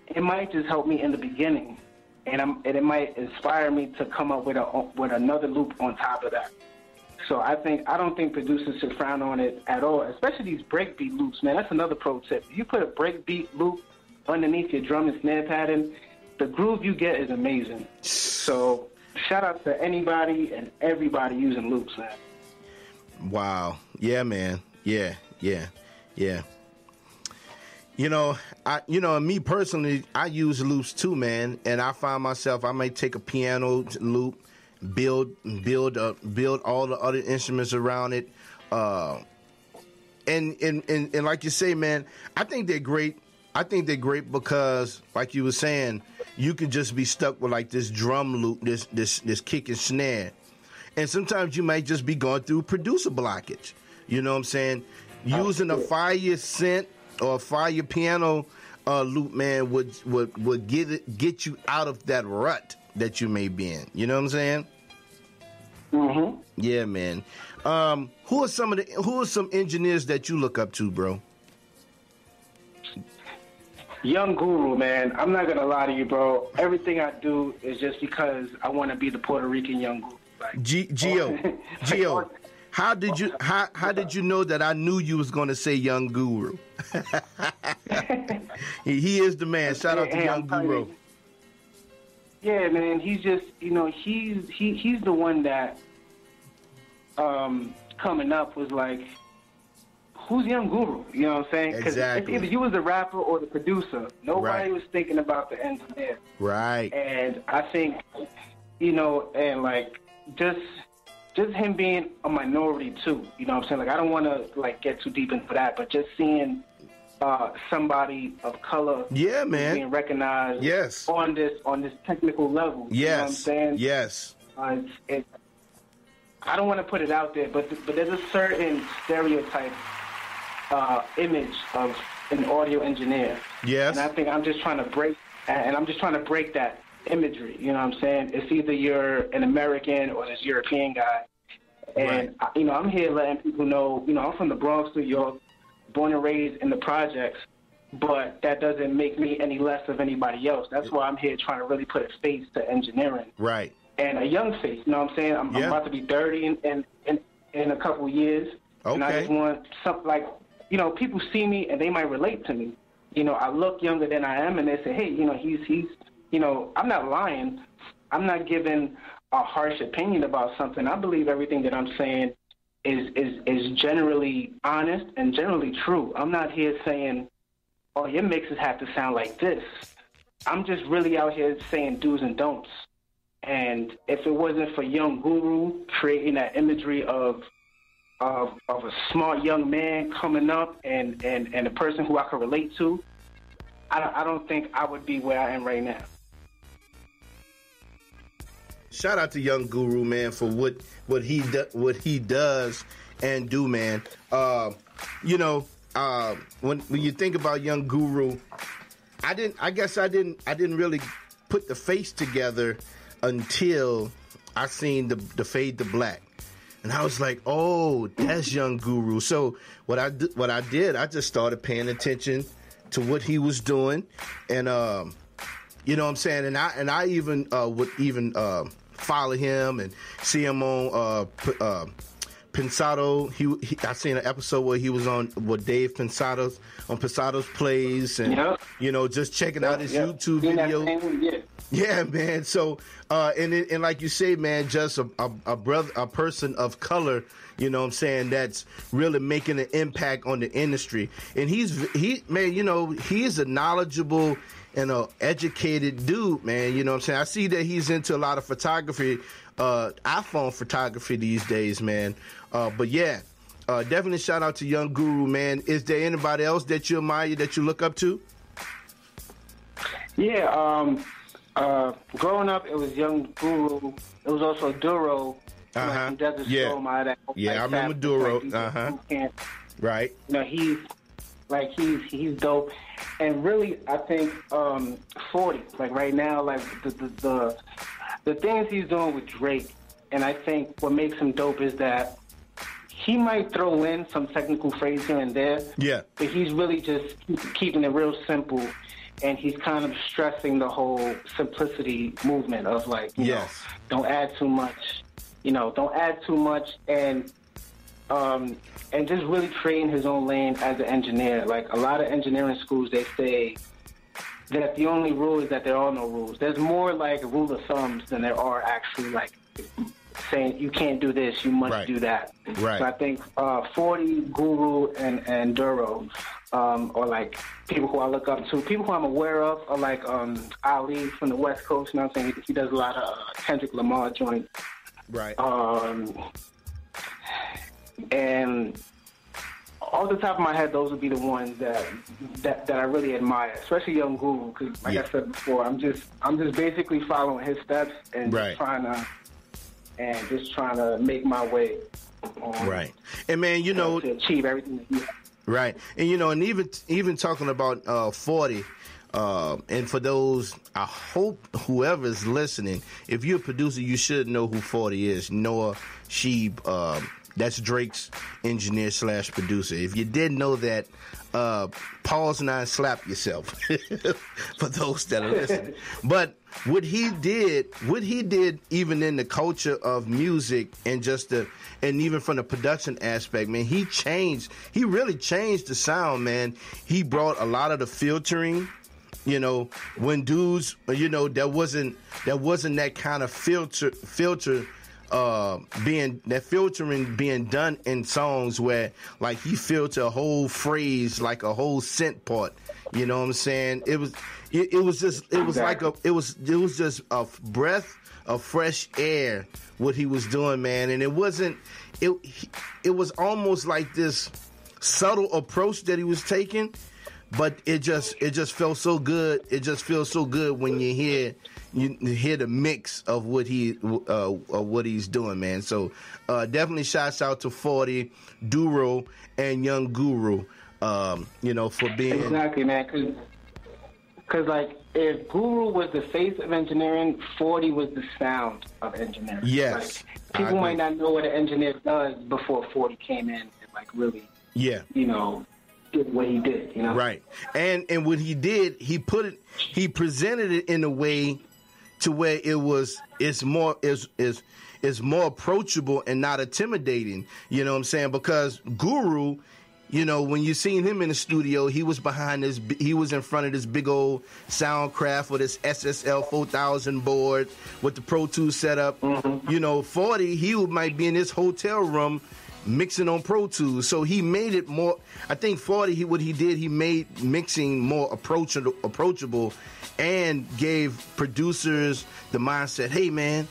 it might just help me in the beginning, and I'm, and it might inspire me to come up with a with another loop on top of that. So I think I don't think producers should frown on it at all, especially these breakbeat loops, man. That's another pro tip. If you put a breakbeat loop underneath your drum and snare pattern, the groove you get is amazing. So shout out to anybody and everybody using loops, man. Wow. Yeah, man. Yeah, yeah, yeah. You know, I you know, me personally, I use loops too, man. And I find myself, I might take a piano loop, build, build, uh, build all the other instruments around it. Uh, and, and and and like you say, man, I think they're great. I think they're great because, like you were saying, you can just be stuck with like this drum loop, this this this kick and snare, and sometimes you might just be going through producer blockage. You know what I'm saying? Using a fire synth or a fire piano uh, loop, man, would would would get it, get you out of that rut that you may be in. You know what I'm saying? Mm-hmm. Yeah, man. Um, who are some of the who are some engineers that you look up to, bro? Young Guru, man. I'm not going to lie to you, bro. Everything I do is just because I want to be the Puerto Rican Young Guru. Like, G- Geo, Geo, how did you how how did you know that I knew you was going to say Young Guru? he, he is the man. Shout out to hey, Young I'm Guru. You, yeah, man. He's just, you know, he's he he's the one that um coming up was like, who's Young Guru? You know what I'm saying? Because exactly. If, if you was the rapper or the producer, nobody right. was thinking about the engineer. Right. And I think, you know, and like just just him being a minority too. You know what I'm saying? Like I don't want to like get too deep into that, but just seeing uh, somebody of color, yeah, man, being recognized, yes, on this on this technical level. Yes. You know what I'm saying? Yes. Uh, it's, it's, I don't want to put it out there, but but there's a certain stereotype. Uh, image of an audio engineer. Yes. And I think I'm just trying to break, and I'm just trying to break that imagery. You know what I'm saying? It's either you're an American or this European guy. And, right. I, you know, I'm here letting people know, you know, I'm from the Bronx, New York, born and raised in the projects, but that doesn't make me any less of anybody else. That's why I'm here trying to really put a face to engineering. Right. And a young face, you know what I'm saying? I'm, yeah. I'm about to be thirty in, in, in, in a couple years. Okay. And I just want something like, you know, people see me and they might relate to me. You know, I look younger than I am, and they say, hey, you know, he's, he's, you know, I'm not lying. I'm not giving a harsh opinion about something. I believe everything that I'm saying is, is, is generally honest and generally true. I'm not here saying, oh, your mixes have to sound like this. I'm just really out here saying do's and don'ts. And if it wasn't for Young Guru creating that imagery of, Of, of a smart young man coming up and, and, and a person who I could relate to, I don't, I don't think I would be where I am right now. Shout out to Young Guru, man, for what what he do, what he does and do, man. Uh, you know, uh, when when you think about Young Guru, I didn't. I guess I didn't. I didn't really put the face together until I seen the the Fade to Black. And I was like, "Oh, that's Young Guru." So what I did, what I did, I just started paying attention to what he was doing, and um, you know what I'm saying. And I and I even uh, would even uh, follow him and see him on uh, P- uh, Pensado. He, he I seen an episode where he was on with Dave Pensado's on Pensado's plays, and yep. you know, just checking yep, out his yep. YouTube videos. Yeah, man. So, uh, and and like you say, man, just a, a, a brother, a person of color, you know what I'm saying, that's really making an impact on the industry. And he's, he, man, you know, he's a knowledgeable and a educated dude, man. You know what I'm saying? I see that he's into a lot of photography, uh, iPhone photography these days, man. Uh, but yeah, uh, definitely shout out to Young Guru, man. Is there anybody else that you admire, that you look up to? Yeah, um... Uh, growing up, it was Young Guru. It was also Duro. Uh-huh. You know, yeah. Storm, that, yeah, like I remember that, Duro. Like, uh-huh. Right. You know, he, Like, he's he's dope. And really, I think um, forty, like right now, like the, the the the things he's doing with Drake, and I think what makes him dope is that he might throw in some technical phrase here and there. Yeah. But he's really just keeping it real simple, and he's kind of stressing the whole simplicity movement of, like, you yes. know, don't add too much, you know, don't add too much, and um, and just really creating his own lane as an engineer. Like, a lot of engineering schools, they say that the only rule is that there are no rules. There's more, like, rule of thumbs than there are actually, like, saying you can't do this, you must right. do that. Right. So I think uh, forty, Guru, and, and Duro um, are like people who I look up to. People who I'm aware of are like um, Ali from the West Coast, you know what I'm saying? He, he does a lot of uh, Kendrick Lamar joints. Right. Um, and off the top of my head, those would be the ones that that, that I really admire, especially Young Guru, because like yeah. I said before, I'm just, I'm just basically following his steps and right. just trying to and just trying to make my way on. Right. And, man, you know, to achieve everything. Right. And, you know, and even even talking about uh, forty, uh, and for those, I hope whoever's listening, if you're a producer, you should know who forty is. Noah Sheeb, uh, that's Drake's engineer slash producer. If you didn't know that, uh, pause now and slap yourself for those that are listening. But what he did, what he did even in the culture of music and just the, and even from the production aspect, man, he changed, he really changed the sound, man. He brought a lot of the filtering, you know, when dudes, you know, there wasn't, there wasn't that kind of filter, filter, uh being that filtering being done in songs where like he filtered a whole phrase, like a whole synth part, you know what I'm saying? It was it, it was just it was exactly. like a it was it was just a breath of fresh air what he was doing, man. And it wasn't it it was almost like this subtle approach that he was taking, but it just it just felt so good. It just feels so good when you hear you hear the mix of what he uh, of what he's doing, man. So uh, definitely shouts out to forty, Duro, and Young Guru, um, you know, for being exactly, man. Because like if Guru was the face of engineering, forty was the sound of engineering. Yes, like, people might not know what an engineer does before forty came in and like really, yeah, you know. Did what he did, you know. Right, and and what he did, he put it, he presented it in a way to where it was, it's more, is is is more approachable and not intimidating. You know what I'm saying? Because Guru, you know, when you seen him in the studio, he was behind this, he was in front of this big old Soundcraft or this S S L four thousand board with the Pro Tools setup. Mm-hmm. You know, forty, he might be in his hotel room mixing on Pro Tools. So he made it more, I think forty, he, what he did, he made mixing more approachable, approachable and gave producers the mindset, hey man,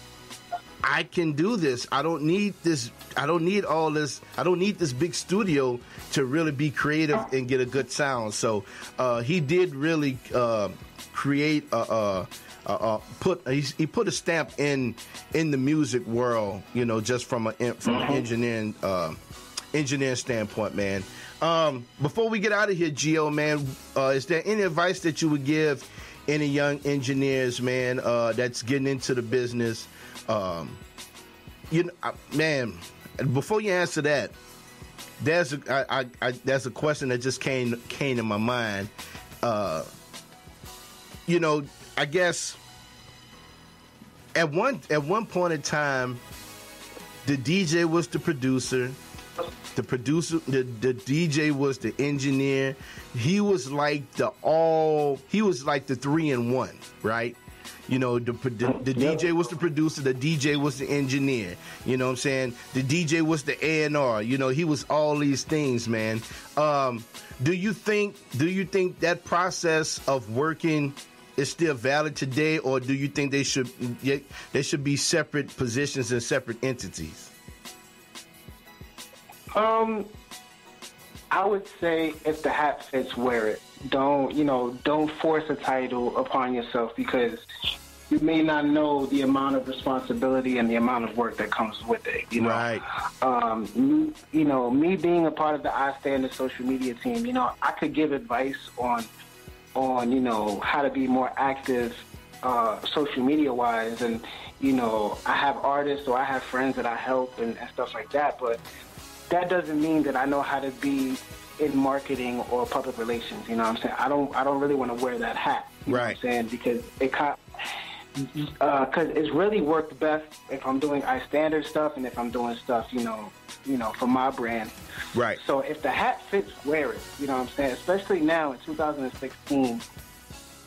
I can do this. I don't need this, I don't need all this, I don't need this big studio to really be creative and get a good sound. So uh, he did really uh, create a, a Uh, uh, put he, he put a stamp in in the music world, you know, just from a from mm-hmm. an engineering uh, engineering standpoint, man. Um, before we get out of here, Geo, man, uh, is there any advice that you would give any young engineers, man, uh, that's getting into the business? Um, you know, uh, man, before you answer that, there's a, I, I, I, there's a question that just came came to my mind. Uh, you know. I guess at one at one point in time, the D J was the producer, the producer, the, the D J was the engineer. He was like the all, he was like the three in one, right? You know, the, the, the D J was the producer, the D J was the engineer. You know what I'm saying? The D J was the A and R. You know, he was all these things, man. Um, do you think? Do you think that process of working is still valid today, or do you think they should they should be separate positions and separate entities? Um, I would say if the hat fits, wear it. Don't you know? Don't force a title upon yourself because you may not know the amount of responsibility and the amount of work that comes with it, you know. Right. Um, me, you know, me being a part of the iStandard social media team, you know, I could give advice on, on you know, how to be more active uh, social media-wise. And, you know, I have artists or I have friends that I help and, and stuff like that. But that doesn't mean that I know how to be in marketing or public relations, you know what I'm saying? I don't I don't really want to wear that hat, you right. know what I'm saying? Because it kind of, uh, cause it's really worked best if I'm doing iStandard stuff and if I'm doing stuff, you know, you know, for my brand. Right. So if the hat fits, wear it, you know what I'm saying? Especially now in two thousand sixteen,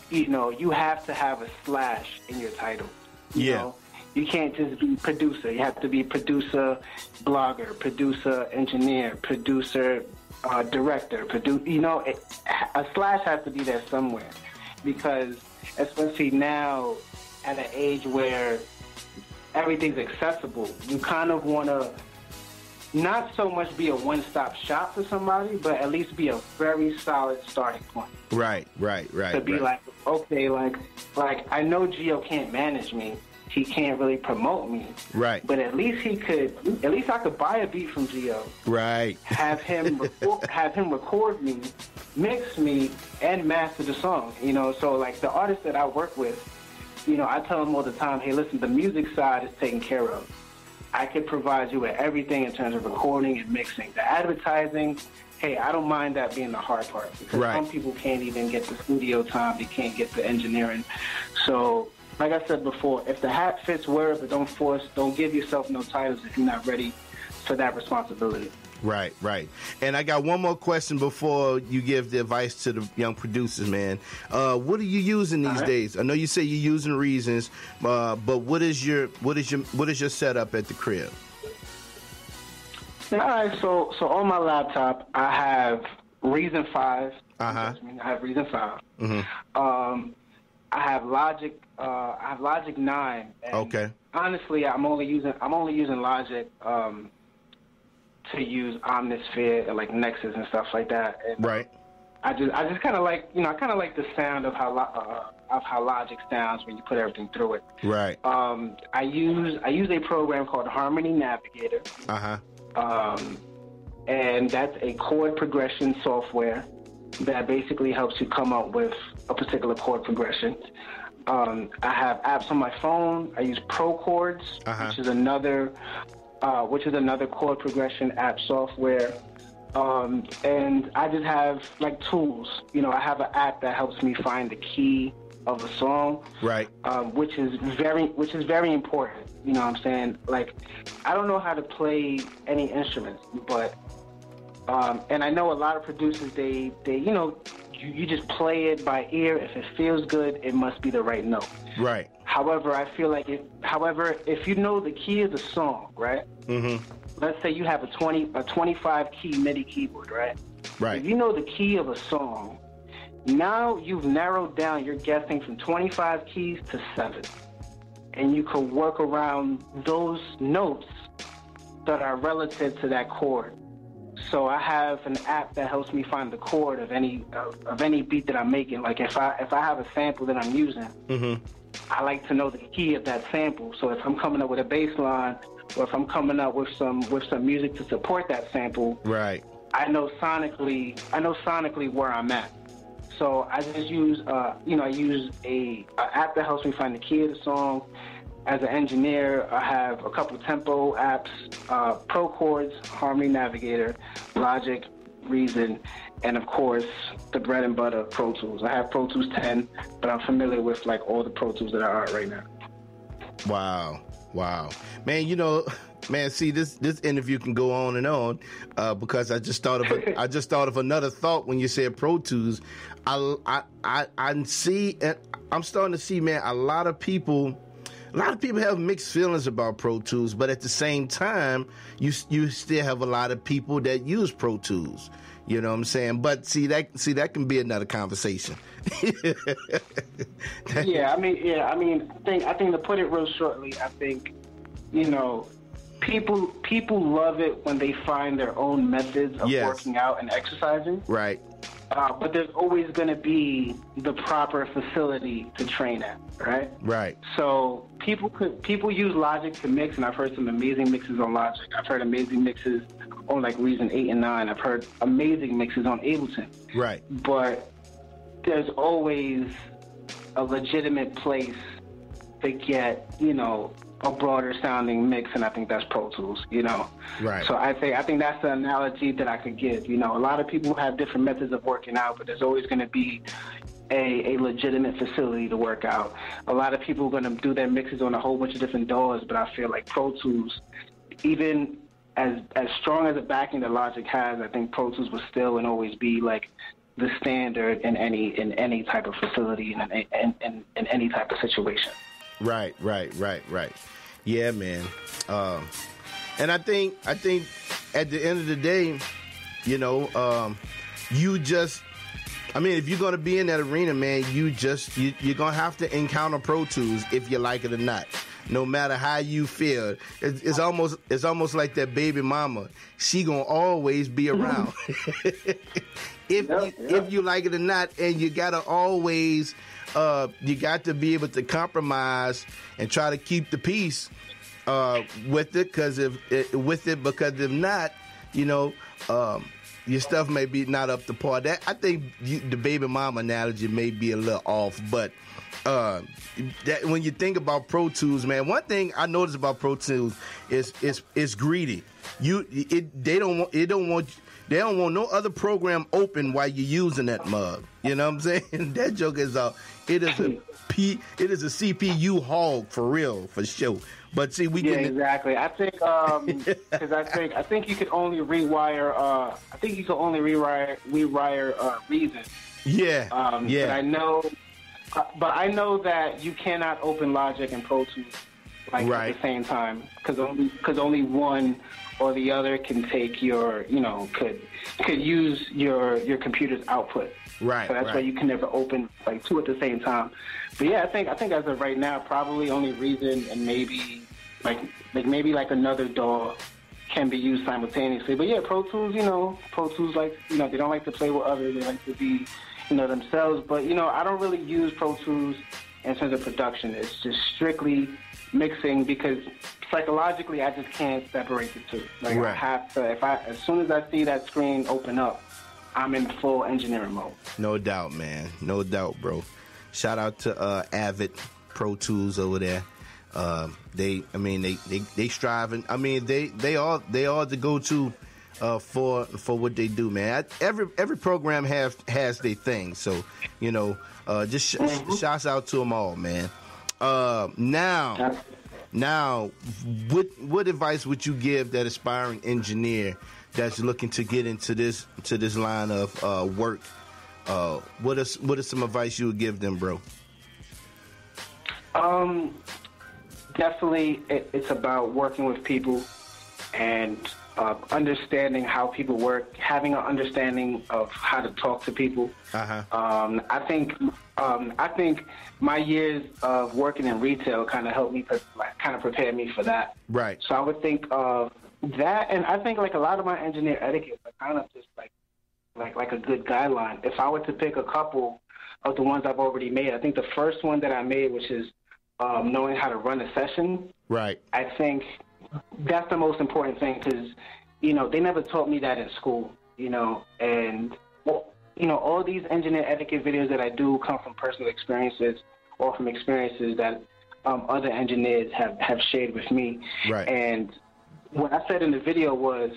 you know, you have to have a slash in your title. You yeah. know? You can't just be producer. You have to be producer, blogger, producer, engineer, producer, Uh, director, produce, you know, it, a slash has to be there somewhere, because especially now at an age where everything's accessible, you kind of want to not so much be a one-stop shop for somebody, but at least be a very solid starting point. Right, right, right. To be right. like, okay, like, like I know Geo can't manage me. He can't really promote me. Right. But at least he could, at least I could buy a beat from Geo. Right. Have him record, have him record me, mix me, and master the song. You know, so like the artists that I work with, you know, I tell them all the time, hey, listen, the music side is taken care of. I could provide you with everything in terms of recording and mixing. The advertising, hey, I don't mind that being the hard part. Because right. some people can't even get the studio time. They can't get the engineering. So... like I said before, if the hat fits, wear it, but don't force, don't give yourself no titles if you're not ready for that responsibility. Right, right. And I got one more question before you give the advice to the young producers, man. Uh, what are you using these right. days? I know you say you're using Reasons, uh, but what is your what is your what is your setup at the crib? All right, so so on my laptop, I have Reason five. Uh huh. I have Reason five. Mm-hmm. Um, I have Logic. Uh, I have Logic nine. And okay. honestly, I'm only using I'm only using Logic um, to use Omnisphere and like Nexus and stuff like that. And right. I just I just kind of like you know I kind of like the sound of how uh, of how Logic sounds when you put everything through it. Right. Um, I use I use a program called Harmony Navigator. Uh huh. Um, and that's a chord progression software that basically helps you come up with a particular chord progression. Um, I have apps on my phone. I use ProChords, uh-huh. which is another, uh, which is another chord progression app software. Um, and I just have like tools. You know, I have an app that helps me find the key of a song, right? Um, which is very, which is very important. You know what I'm saying? Like, I don't know how to play any instruments, but, um, and I know a lot of producers, they, they, you know. You just play it by ear. If it feels good, it must be the right note. Right. However, I feel like if, however, if you know the key of the song, right? Mm-hmm. Let's say you have a twenty, a twenty-five key MIDI keyboard, right? Right. If you know the key of a song, now you've narrowed down your guessing from twenty-five keys to seven. And you can work around those notes that are relative to that chord. So I have an app that helps me find the chord of any of, of any beat that I'm making. Like if I if I have a sample that I'm using, mm-hmm. I like to know the key of that sample. So if I'm coming up with a bass line, or if I'm coming up with some with some music to support that sample, right? I know sonically, I know sonically where I'm at. So I just use uh, you know I use a, a app that helps me find the key of the song. As an engineer, I have a couple tempo apps, uh, ProChords, Harmony Navigator, Logic, Reason, and of course, the bread and butter, Pro Tools. I have Pro Tools ten, but I'm familiar with like all the Pro Tools that are out right now. Wow. Wow. Man, you know... Man, see this. This interview can go on and on uh, because I just thought of a, I just thought of another thought when you said Pro Tools. I I I, I see. I'm starting to see, man. A lot of people. A lot of people have mixed feelings about Pro Tools, but at the same time, you you still have a lot of people that use Pro Tools. You know what I'm saying? But see that see that can be another conversation. yeah, I mean, yeah, I mean, I think I think to put it real shortly, I think you know, people people love it when they find their own methods of yes. working out and exercising. Right. Uh, but there's always going to be the proper facility to train at, right? Right. So people could, people use Logic to mix, and I've heard some amazing mixes on Logic. I've heard amazing mixes on like Reason eight and nine. I've heard amazing mixes on Ableton. Right. But there's always a legitimate place to get, you know, a broader sounding mix, and I think that's Pro Tools, you know. Right. So I think I think that's the analogy that I could give. You know, a lot of people have different methods of working out, but there's always going to be a, a legitimate facility to work out. A lot of people are going to do their mixes on a whole bunch of different doors, but I feel like Pro Tools, even as as strong as the backing that Logic has, I think Pro Tools will still and always be like the standard in any in any type of facility and in, in, in, in any type of situation. Right, right, right, right. Yeah, man. Um, and I think, I think at the end of the day, you know, um, you just, I mean, if you're going to be in that arena, man, you just, you, you're going to have to encounter Pro Tools if you like it or not, no matter how you feel. It's, it's almost, it's almost like that baby mama. She going to always be around. If, yeah, you, yeah. if you like it or not, and you got to always... Uh, you got to be able to compromise and try to keep the peace uh, with it, because if it, with it, because if not, you know, um, your stuff may be not up to par. That I think you, the baby mama analogy may be a little off, but uh, that, when you think about Pro Tools, man, one thing I noticed about Pro Tools is is is greedy. You it they don't want it don't want. They don't want no other program open while you're using that mug. You know what I'm saying? That joke is a, it is a P, it is a C P U hog for real, for sure. But see, we yeah, can exactly. I think um, because I think I think you could only rewire. Uh, I think you could only rewire rewire uh, Reason. Yeah. Um, yeah. But I know, but I know that you cannot open Logic and Pro Tools like right. at the same time, because only because only one. Or the other can take your, you know, could could use your your computer's output. Right. So that's right. why you can never open like two at the same time. But yeah, I think I think as of right now, probably only Reason and maybe like like maybe like another D A W can be used simultaneously. But yeah, Pro Tools, you know, Pro Tools like you know they don't like to play with others. They like to be, you know, themselves. But you know, I don't really use Pro Tools in terms of production. It's just strictly mixing, because psychologically I just can't separate the two. Like right. I have to, if I, as soon as I see that screen open up, I'm in full engineering mode. No doubt, man. No doubt, bro. Shout out to uh, Avid Pro Tools over there. Uh, they, I mean, they, they, they striving. I mean, they, they are they are the go-to uh, for for what they do, man. I, every every program have has their thing. So you know, uh, just sh- mm-hmm. shouts out to them all, man. Uh, now, now, what what advice would you give that aspiring engineer that's looking to get into this to this line of uh, work? Uh, what is what is some advice you would give them, bro? Um, definitely, it, it's about working with people and uh, understanding how people work, having an understanding of how to talk to people. Uh huh. Um, I think. Um, I think my years of working in retail kind of helped me, pre- like, kind of prepare me for that. Right. So I would think of that, and I think like a lot of my engineer etiquette are kind of just like, like, like a good guideline. If I were to pick a couple of the ones I've already made, I think the first one that I made, which is um, knowing how to run a session. Right. I think that's the most important thing, because you know they never taught me that in school. You know, and well. You know, all these engineer etiquette videos that I do come from personal experiences or from experiences that um, other engineers have, have shared with me. Right. And what I said in the video was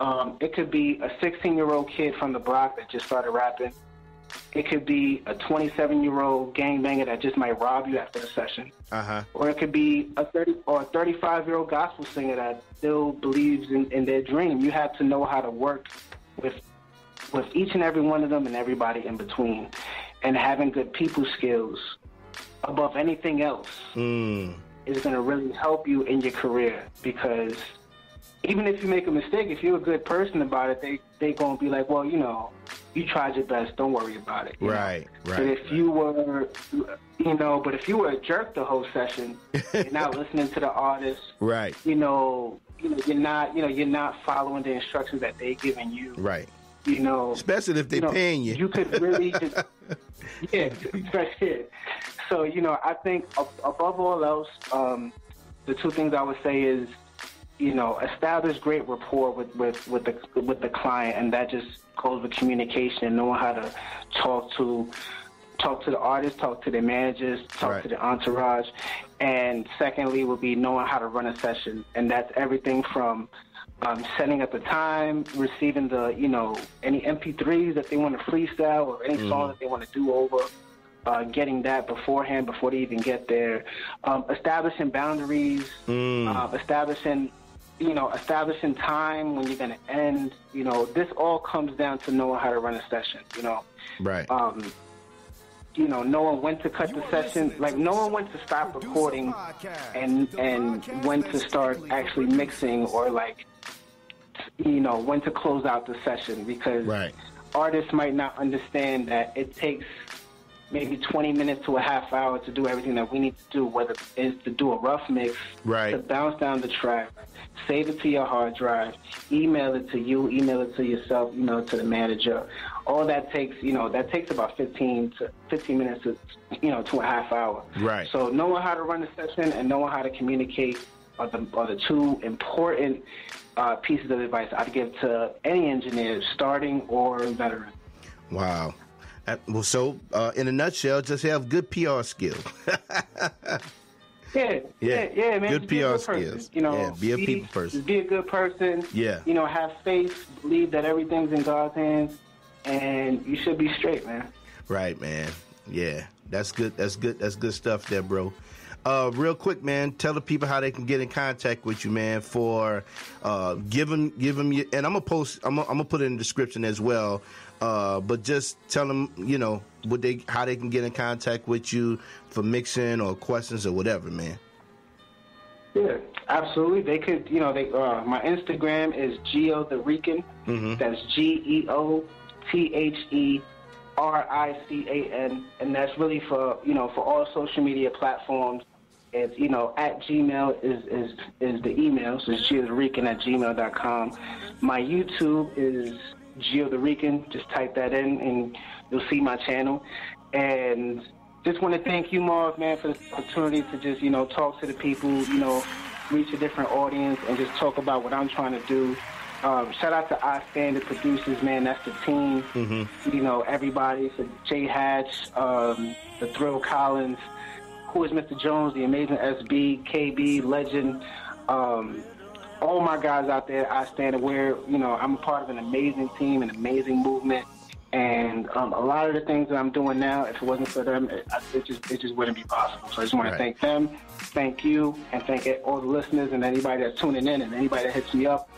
um, it could be a sixteen-year-old kid from the block that just started rapping. It could be a twenty-seven-year-old gangbanger that just might rob you after the session. Uh-huh. Or it could be a thirty or a thirty-five-year-old gospel singer that still believes in, in their dream. You have to know how to work with with each and every one of them and everybody in between, and having good people skills above anything else mm. is going to really help you in your career, because even if you make a mistake, if you're a good person about it, they, they going to be like, well, you know, you tried your best. Don't worry about it. Right, know? right. But if right. you were, you know, but if you were a jerk the whole session, you're not listening to the artist. Right. You know, you know, you're not, you know, you're not following the instructions that they're giving you. Right. you know. Especially if they're you know, paying you. You could really just, yeah, especially. So, you know, I think above all else, um, the two things I would say is, you know, establish great rapport with, with, with the with the client, and that just goes with communication and knowing how to talk to talk to the artists, talk to the managers, talk right. to the entourage. And secondly would be knowing how to run a session, and that's everything from um, setting up the time, receiving the you know any M P threes that they want to freestyle or any mm. song that they want to do over. Uh, getting that beforehand before they even get there, um, establishing boundaries, mm. uh, establishing, you know, establishing time when you're going to end. You know, this all comes down to knowing how to run a session. You know, right? Um, you know, knowing when to cut you the session, like knowing when to stop recording, and and when to start actually mixing, or like, you know, when to close out the session, because right. artists might not understand that it takes maybe twenty minutes to a half hour to do everything that we need to do, whether it's to do a rough mix, right. to bounce down the track, save it to your hard drive, email it to you, email it to yourself, you know, to the manager. All that takes, you know, that takes about fifteen to fifteen minutes to, you know, to a half hour. Right. So knowing how to run the session and knowing how to communicate are the, are the two important uh, pieces of advice I'd give to any engineer, starting or veteran. Wow. Well, so uh, in a nutshell, just have good P R skill. yeah, yeah, yeah, man. Good P R skills. You know, yeah, be a be, people person. Be a good person. Yeah. You know, have faith, believe that everything's in God's hands, and you should be straight, man. Right, man. Yeah, that's good. That's good. That's good stuff, there, bro. Uh, real quick, man, tell the people how they can get in contact with you, man. For uh, give them, give them, your, and I'm gonna post. I'm gonna, I'm gonna put it in the description as well. Uh, but just tell them, you know, what they, how they can get in contact with you for mixing or questions or whatever, man. Yeah, absolutely. They could, you know, they. Uh, my Instagram is GeoTheRican. Mm-hmm. That's G E O T H E R I C A N, and that's really for you know for all social media platforms. It's, you know, at Gmail is, is, is the email, so it's GeoTheRican at gmail dot com. My YouTube is GeoTheRican. Just type that in, and you'll see my channel. And just want to thank you, Marv, man, for this opportunity to just, you know, talk to the people, you know, reach a different audience, and just talk about what I'm trying to do. Um, shout out to iStandard producers, man. That's the team. Mm-hmm. You know, everybody. So Jay Hatch, um, the Thrill Collins, who is Mister Jones, the Amazing S B, K B, Legend, um, all my guys out there, iStandard, where, you know, I'm a part of an amazing team, an amazing movement, and um, a lot of the things that I'm doing now, if it wasn't for them, it, it, just, it just wouldn't be possible. So I just want right. to thank them, thank you, and thank all the listeners and anybody that's tuning in and anybody that hits me up.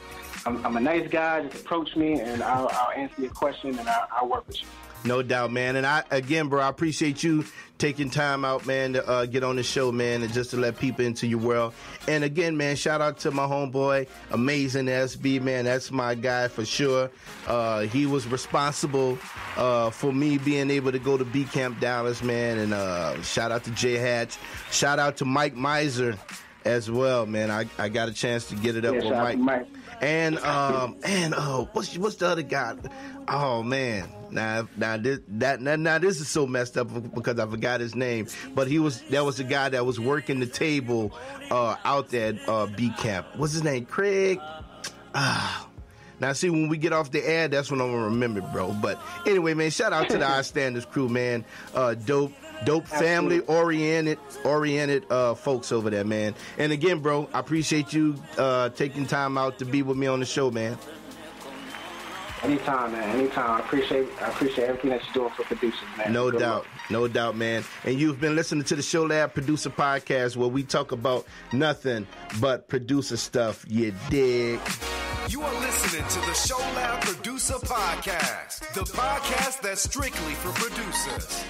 I'm, I'm a nice guy. Just approach me, and I'll, I'll answer your question, and I'll, I'll work with you. No doubt, man. And I, again, bro, I appreciate you taking time out, man, to uh, get on the show, man, and just to let people into your world. And again, man, shout out to my homeboy, Amazing S B, man. That's my guy for sure. Uh, he was responsible uh, for me being able to go to B Camp Dallas, man. And uh, shout out to Jay Hatch. Shout out to Mike Miser as well, man. I, I got a chance to get it up yeah, with Mike. Mike. And um and oh what's what's the other guy? Oh man, now now this that now, now this is so messed up because I forgot his name. But he was that was the guy that was working the table uh, out there at uh, B Camp. What's his name? Craig. Ah. Now, see, when we get off the air, that's when I'm going to remember, bro. But anyway, man, shout out to the iStandard crew, man. Uh, dope, dope family-oriented oriented uh, folks over there, man. And again, bro, I appreciate you uh, taking time out to be with me on the show, man. Anytime, man. Anytime. I appreciate I appreciate everything that you're doing for producers, man. No Good doubt. Luck. No doubt, man. And you've been listening to the Show Lab Producer Podcast, where we talk about nothing but producer stuff. You dig? You are listening to the Show Lab Producer Podcast, the podcast that's strictly for producers.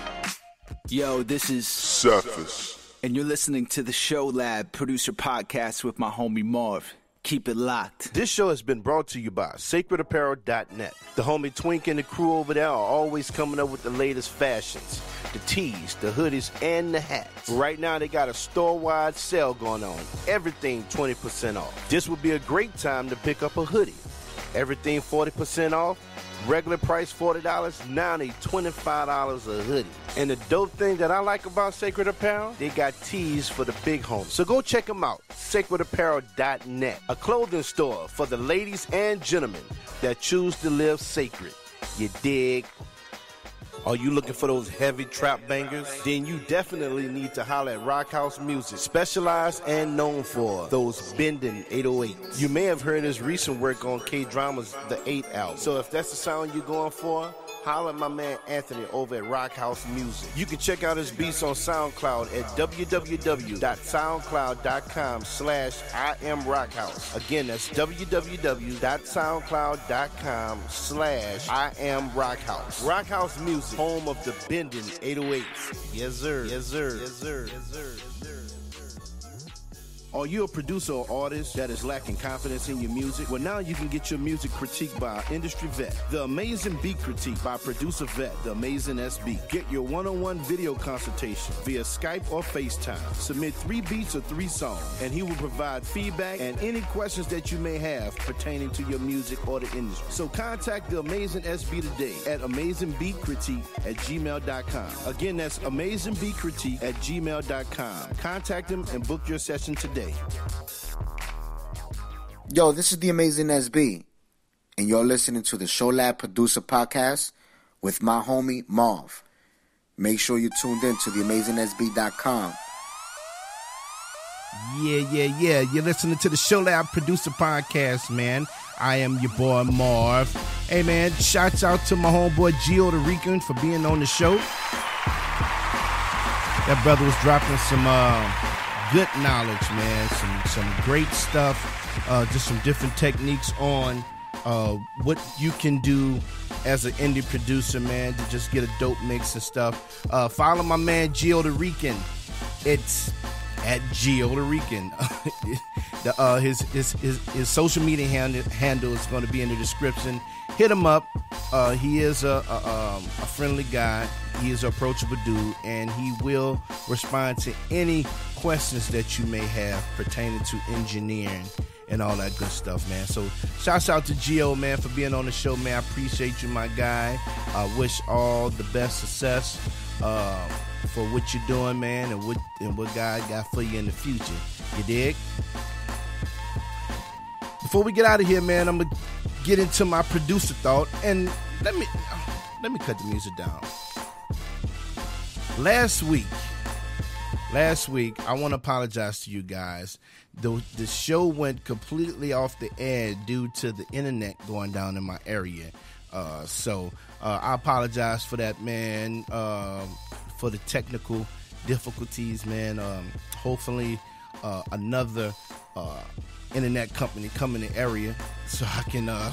Yo, this is Surface, and you're listening to the Show Lab Producer Podcast with my homie Marv. Keep it locked. This show has been brought to you by Sacred Apparel dot net. The homie Twink and the crew over there are always coming up with the latest fashions. The tees, the hoodies, and the hats. Right now, they got a store-wide sale going on. Everything twenty percent off. This would be a great time to pick up a hoodie. Everything forty percent off. Regular price forty dollars, now they twenty-five dollars a hoodie. And the dope thing that I like about Sacred Apparel, they got tees for the big homies. So go check them out, Sacred Apparel dot net, a clothing store for the ladies and gentlemen that choose to live sacred. You dig? Are you looking for those heavy trap bangers? Then you definitely need to holler at Rockhouse Music, specialized and known for those bending eight oh eights. You may have heard his recent work on K-Drama's The eight album. So if that's the sound you're going for, holler at my man Anthony over at Rockhouse Music. You can check out his beats on SoundCloud at w w w dot soundcloud dot com slash I am Rockhouse. Again, that's w w w dot soundcloud dot com slash I am Rockhouse. Rockhouse Music, home of the bending eight oh eights. Yes, sir. Yes, sir. Yes, sir. Yes, sir. Are you a producer or artist that is lacking confidence in your music? Well, now you can get your music critiqued by our industry vet, The Amazing Beat Critique by producer vet, The Amazing S B. Get your one-on-one video consultation via Skype or FaceTime. Submit three beats or three songs, and he will provide feedback and any questions that you may have pertaining to your music or the industry. So contact The Amazing S B today at amazing beat critique at gmail dot com. Again, that's amazing beat critique at gmail dot com. Contact him and book your session today. Yo, this is The Amazing S B, and you're listening to the Show Lab Producer Podcast with my homie Marv. Make sure you tuned in to the amazing S B dot com. Yeah, yeah, yeah. You're listening to the Show Lab Producer Podcast, man. I am your boy Marv. Hey, man, shouts out to my homeboy GeoTheRican for being on the show. That brother was dropping some uh good knowledge, man. Some some great stuff. Uh, just some different techniques on uh, what you can do as an indie producer, man, to just get a dope mix and stuff. Uh, follow my man GeoTheRican. It's at GeoTheRican. the, uh, his, his his his social media hand, handle is going to be in the description. Hit him up. Uh, he is a a, um, a friendly guy. He is an approachable dude, and he will respond to any questions that you may have pertaining to engineering and all that good stuff, man. So shouts out to Gio, man, for being on the show, man. I appreciate you, my guy. I wish all the best success uh, for what you're doing, man, and what and what God got for you in the future. You dig? Before we get out of here, man, I'm gonna get into my producer thought, and let me let me cut the music down. Last week. Last week, I want to apologize to you guys. The, the show went completely off the air due to the internet going down in my area. Uh, so uh, I apologize for that, man, uh, for the technical difficulties, man. Um, hopefully uh, another uh, internet company come in the area so I can... Uh,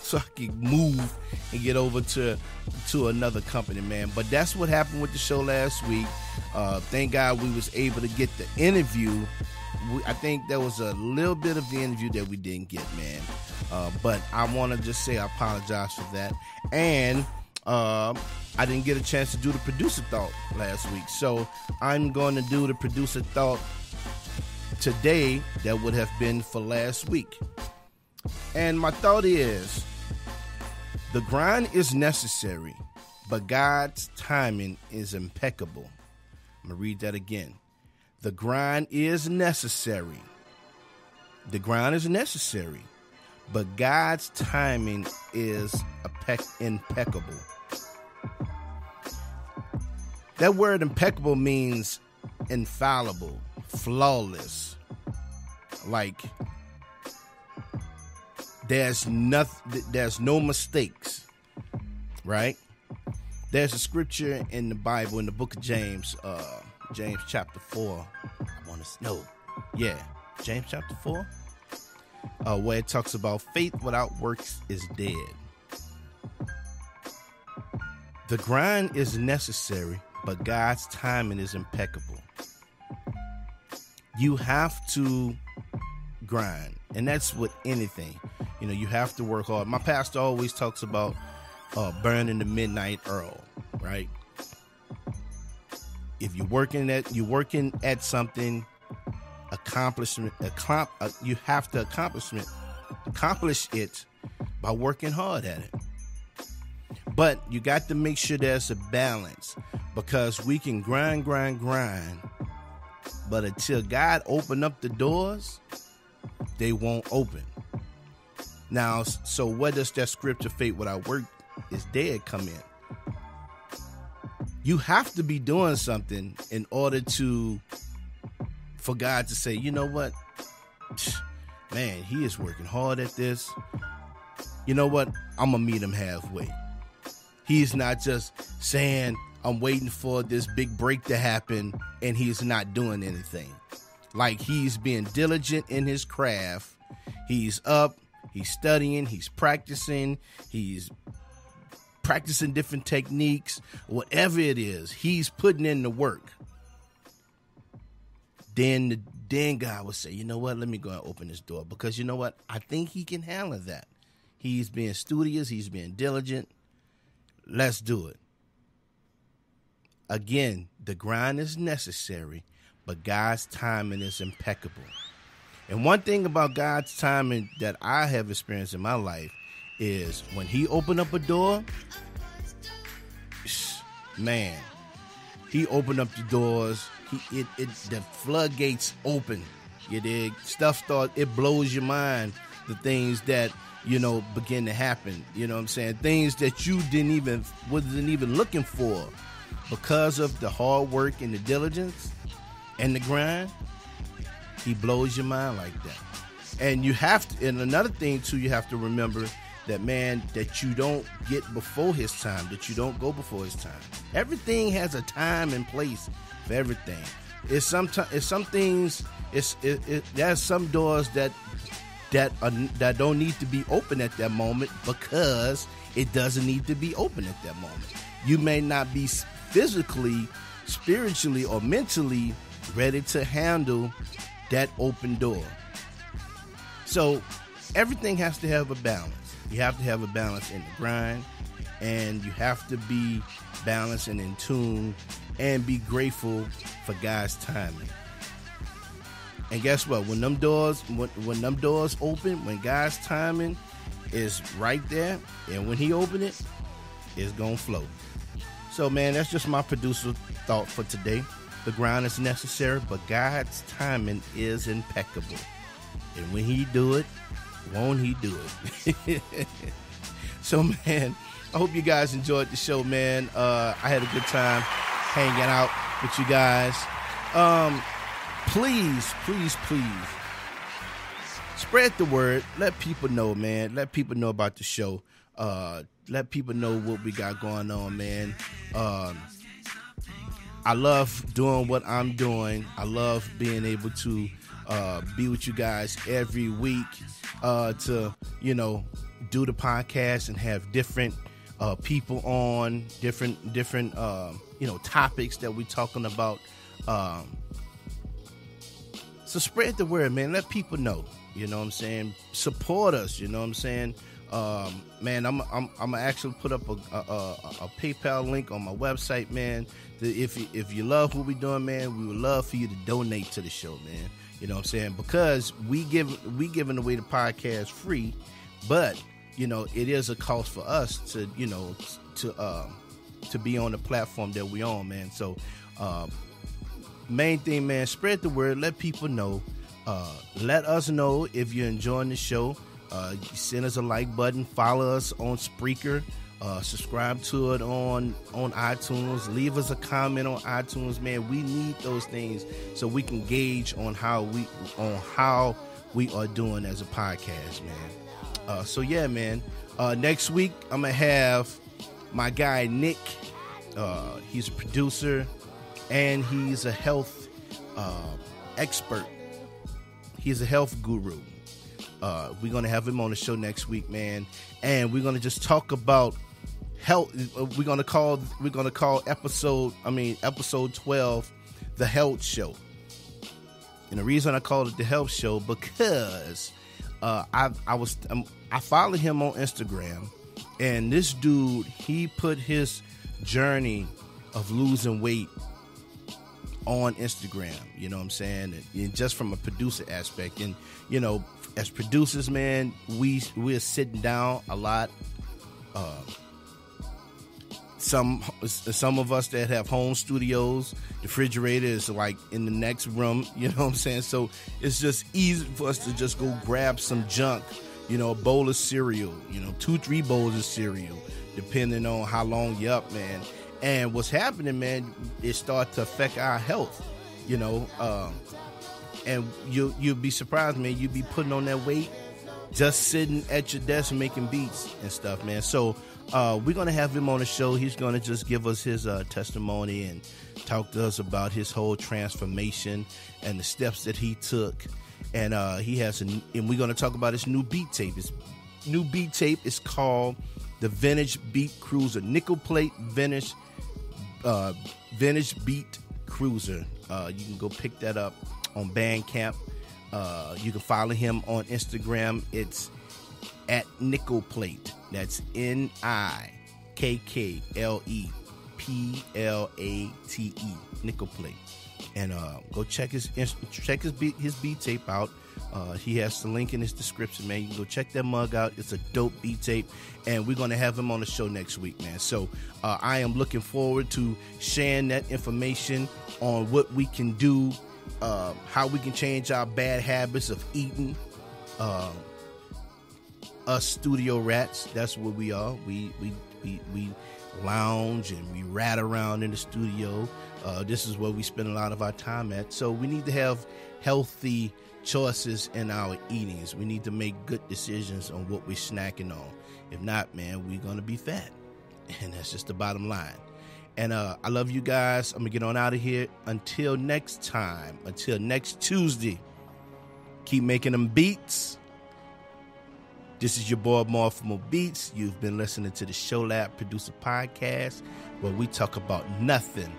So I can move and get over to to another company, man. But that's what happened with the show last week. Uh, thank God we was able to get the interview. We, I think there was a little bit of the interview that we didn't get, man. Uh, but I want to just say I apologize for that. And uh, I didn't get a chance to do the producer thought last week. So I'm going to do the producer thought today that would have been for last week. And my thought is, the grind is necessary, but God's timing is impeccable. I'm going to read that again. The grind is necessary. The grind is necessary, but God's timing is impeccable. That word impeccable means infallible, flawless, like... There's nothing, there's no mistakes, right? There's a scripture in the Bible, in the book of James, uh, James chapter four. I want to know. Yeah. James chapter four, uh, where it talks about faith without works is dead. The grind is necessary, but God's timing is impeccable. You have to grind, and that's with anything. You know, you have to work hard. My pastor always talks about uh, burning the midnight oil, right? If you're working at you're working at something, accomplishment, accom- uh, you have to accomplishment accomplish it by working hard at it. But you got to make sure there's a balance, because we can grind, grind, grind. But until God open up the doors, they won't open. Now, so where does that scripture "Faith without work is dead" come in? You have to be doing something in order to, for God to say, you know what, man, he is working hard at this. You know what? I'm going to meet him halfway. He's not just saying, I'm waiting for this big break to happen, and he's not doing anything. Like, he's being diligent in his craft. He's up, he's studying, he's practicing, he's practicing different techniques, whatever it is, he's putting in the work. Then, the, then God will say, you know what? Let me go and open this door, because you know what? I think he can handle that. He's being studious. He's being diligent. Let's do it. Again, the grind is necessary, but God's timing is impeccable. And one thing about God's timing that I have experienced in my life is when he opened up a door, man, he opened up the doors. He, it, it, the floodgates open. You dig? Stuff start. It blows your mind. The things that, you know, begin to happen. You know what I'm saying? Things that you didn't even, wasn't even looking for, because of the hard work and the diligence and the grind. He blows your mind like that. And you have to, and another thing too, you have to remember that, man, that you don't get before his time, that you don't go before his time. Everything has a time and place for everything. It's sometimes, it's some things, it's, it, it, there's some doors that, That, are, that don't need to be open at that moment, because it doesn't need to be open at that moment. You may not be physically, spiritually, or mentally ready to handle that open door. So everything has to have a balance. You have to have a balance in the grind, and you have to be balanced and in tune, and be grateful for God's timing. And guess what? When them doors, when, when them doors open, when God's timing is right there, and when he open it, it's gonna flow. So, man, that's just my producer thought for today. The grind is necessary, but God's timing is impeccable. And when he do it, won't he do it? So, man, I hope you guys enjoyed the show, man. Uh, I had a good time hanging out with you guys. Um... Please, please, please spread the word. Let people know, man. Let people know about the show. Uh, let people know what we got going on, man. Um, I love doing what I'm doing. I love being able to uh, be with you guys every week, uh, to, you know, do the podcast and have different uh, people on, different, different, uh, you know, topics that we're talking about. Um, So spread the word, man. Let people know. You know what I'm saying? Support us. You know what I'm saying? Um, man, I'm I'm I'm gonna actually put up a, a, a, a PayPal link on my website, man. The, if you, if you love what we're doing, man, we would love for you to donate to the show, man. You know what I'm saying? Because we give we giving away the podcast free, but you know it is a cost for us to you know to uh, to be on the platform that we on, man. So. Uh, Main thing, man, spread the word. Let people know. Uh, let us know if you're enjoying the show. Uh, send us a like button. Follow us on Spreaker. Uh, subscribe to it on, on iTunes. Leave us a comment on iTunes, man. We need those things so we can gauge on how we on how we are doing as a podcast, man. Uh, so, yeah, man. Uh, next week, I'm going to have my guy, Nick. Uh, he's a producer. And he's a health uh, expert. He's a health guru. Uh, we're going to have him on the show next week, man. And we're going to just talk about health. We're going to call we're going to call episode, I mean, episode twelve, The Health Show. And the reason I called it The Health Show, because uh, I, I was um, I followed him on Instagram. And this dude, he put his journey of losing weight on Instagram, you know what I'm saying, and, and just from a producer aspect. And you know, as producers, man, we we're sitting down a lot. Uh, Some some of us that have home studios, the refrigerator is like in the next room, you know what I'm saying? So it's just easy for us to just go grab some junk, you know, a bowl of cereal, you know, two, three bowls of cereal, depending on how long you're up, man. And what's happening, man, it starts to affect our health, you know. Um, and you, you'll be surprised, man, you'll be putting on that weight just sitting at your desk making beats and stuff, man. So Uh, we're going to have him on the show. He's going to just give us his uh, testimony and talk to us about his whole transformation and the steps that he took. And uh, he has, a, and we're going to talk about his new beat tape. His new beat tape is called the Vintage Beat Cruiser, Nickelplate Vintage uh, Vintage Beat Cruiser. Uh, you can go pick that up on Bandcamp. Uh, you can follow him on Instagram. It's at Nickelplate. That's N I K K L E P L A T E, Nickelplate. And uh, go check his check his beat, his beat tape out. Uh, he has the link in his description, man. You can go check that mug out. It's a dope beat tape. And we're going to have him on the show next week, man. So uh, I am looking forward to sharing that information on what we can do, uh, how we can change our bad habits of eating, uh, us studio rats. That's what we are. We we we, we lounge and we rat around in the studio. Uh, this is where we spend a lot of our time at. So we need to have healthy choices in our eatings. We need to make good decisions on what we're snacking on. If not, man, we're going to be fat. And that's just the bottom line. And uh, I love you guys. I'm going to get on out of here. Until next time, until next Tuesday, keep making them beats. This is your boy Marv four Mo Beats. You've been listening to the Show Lab Producer Podcast, where we talk about nothing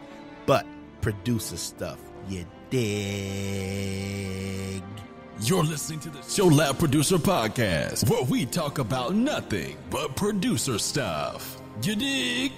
but producer stuff. You dig? You're listening to the Show Lab Producer Podcast, where we talk about nothing but producer stuff. You dig?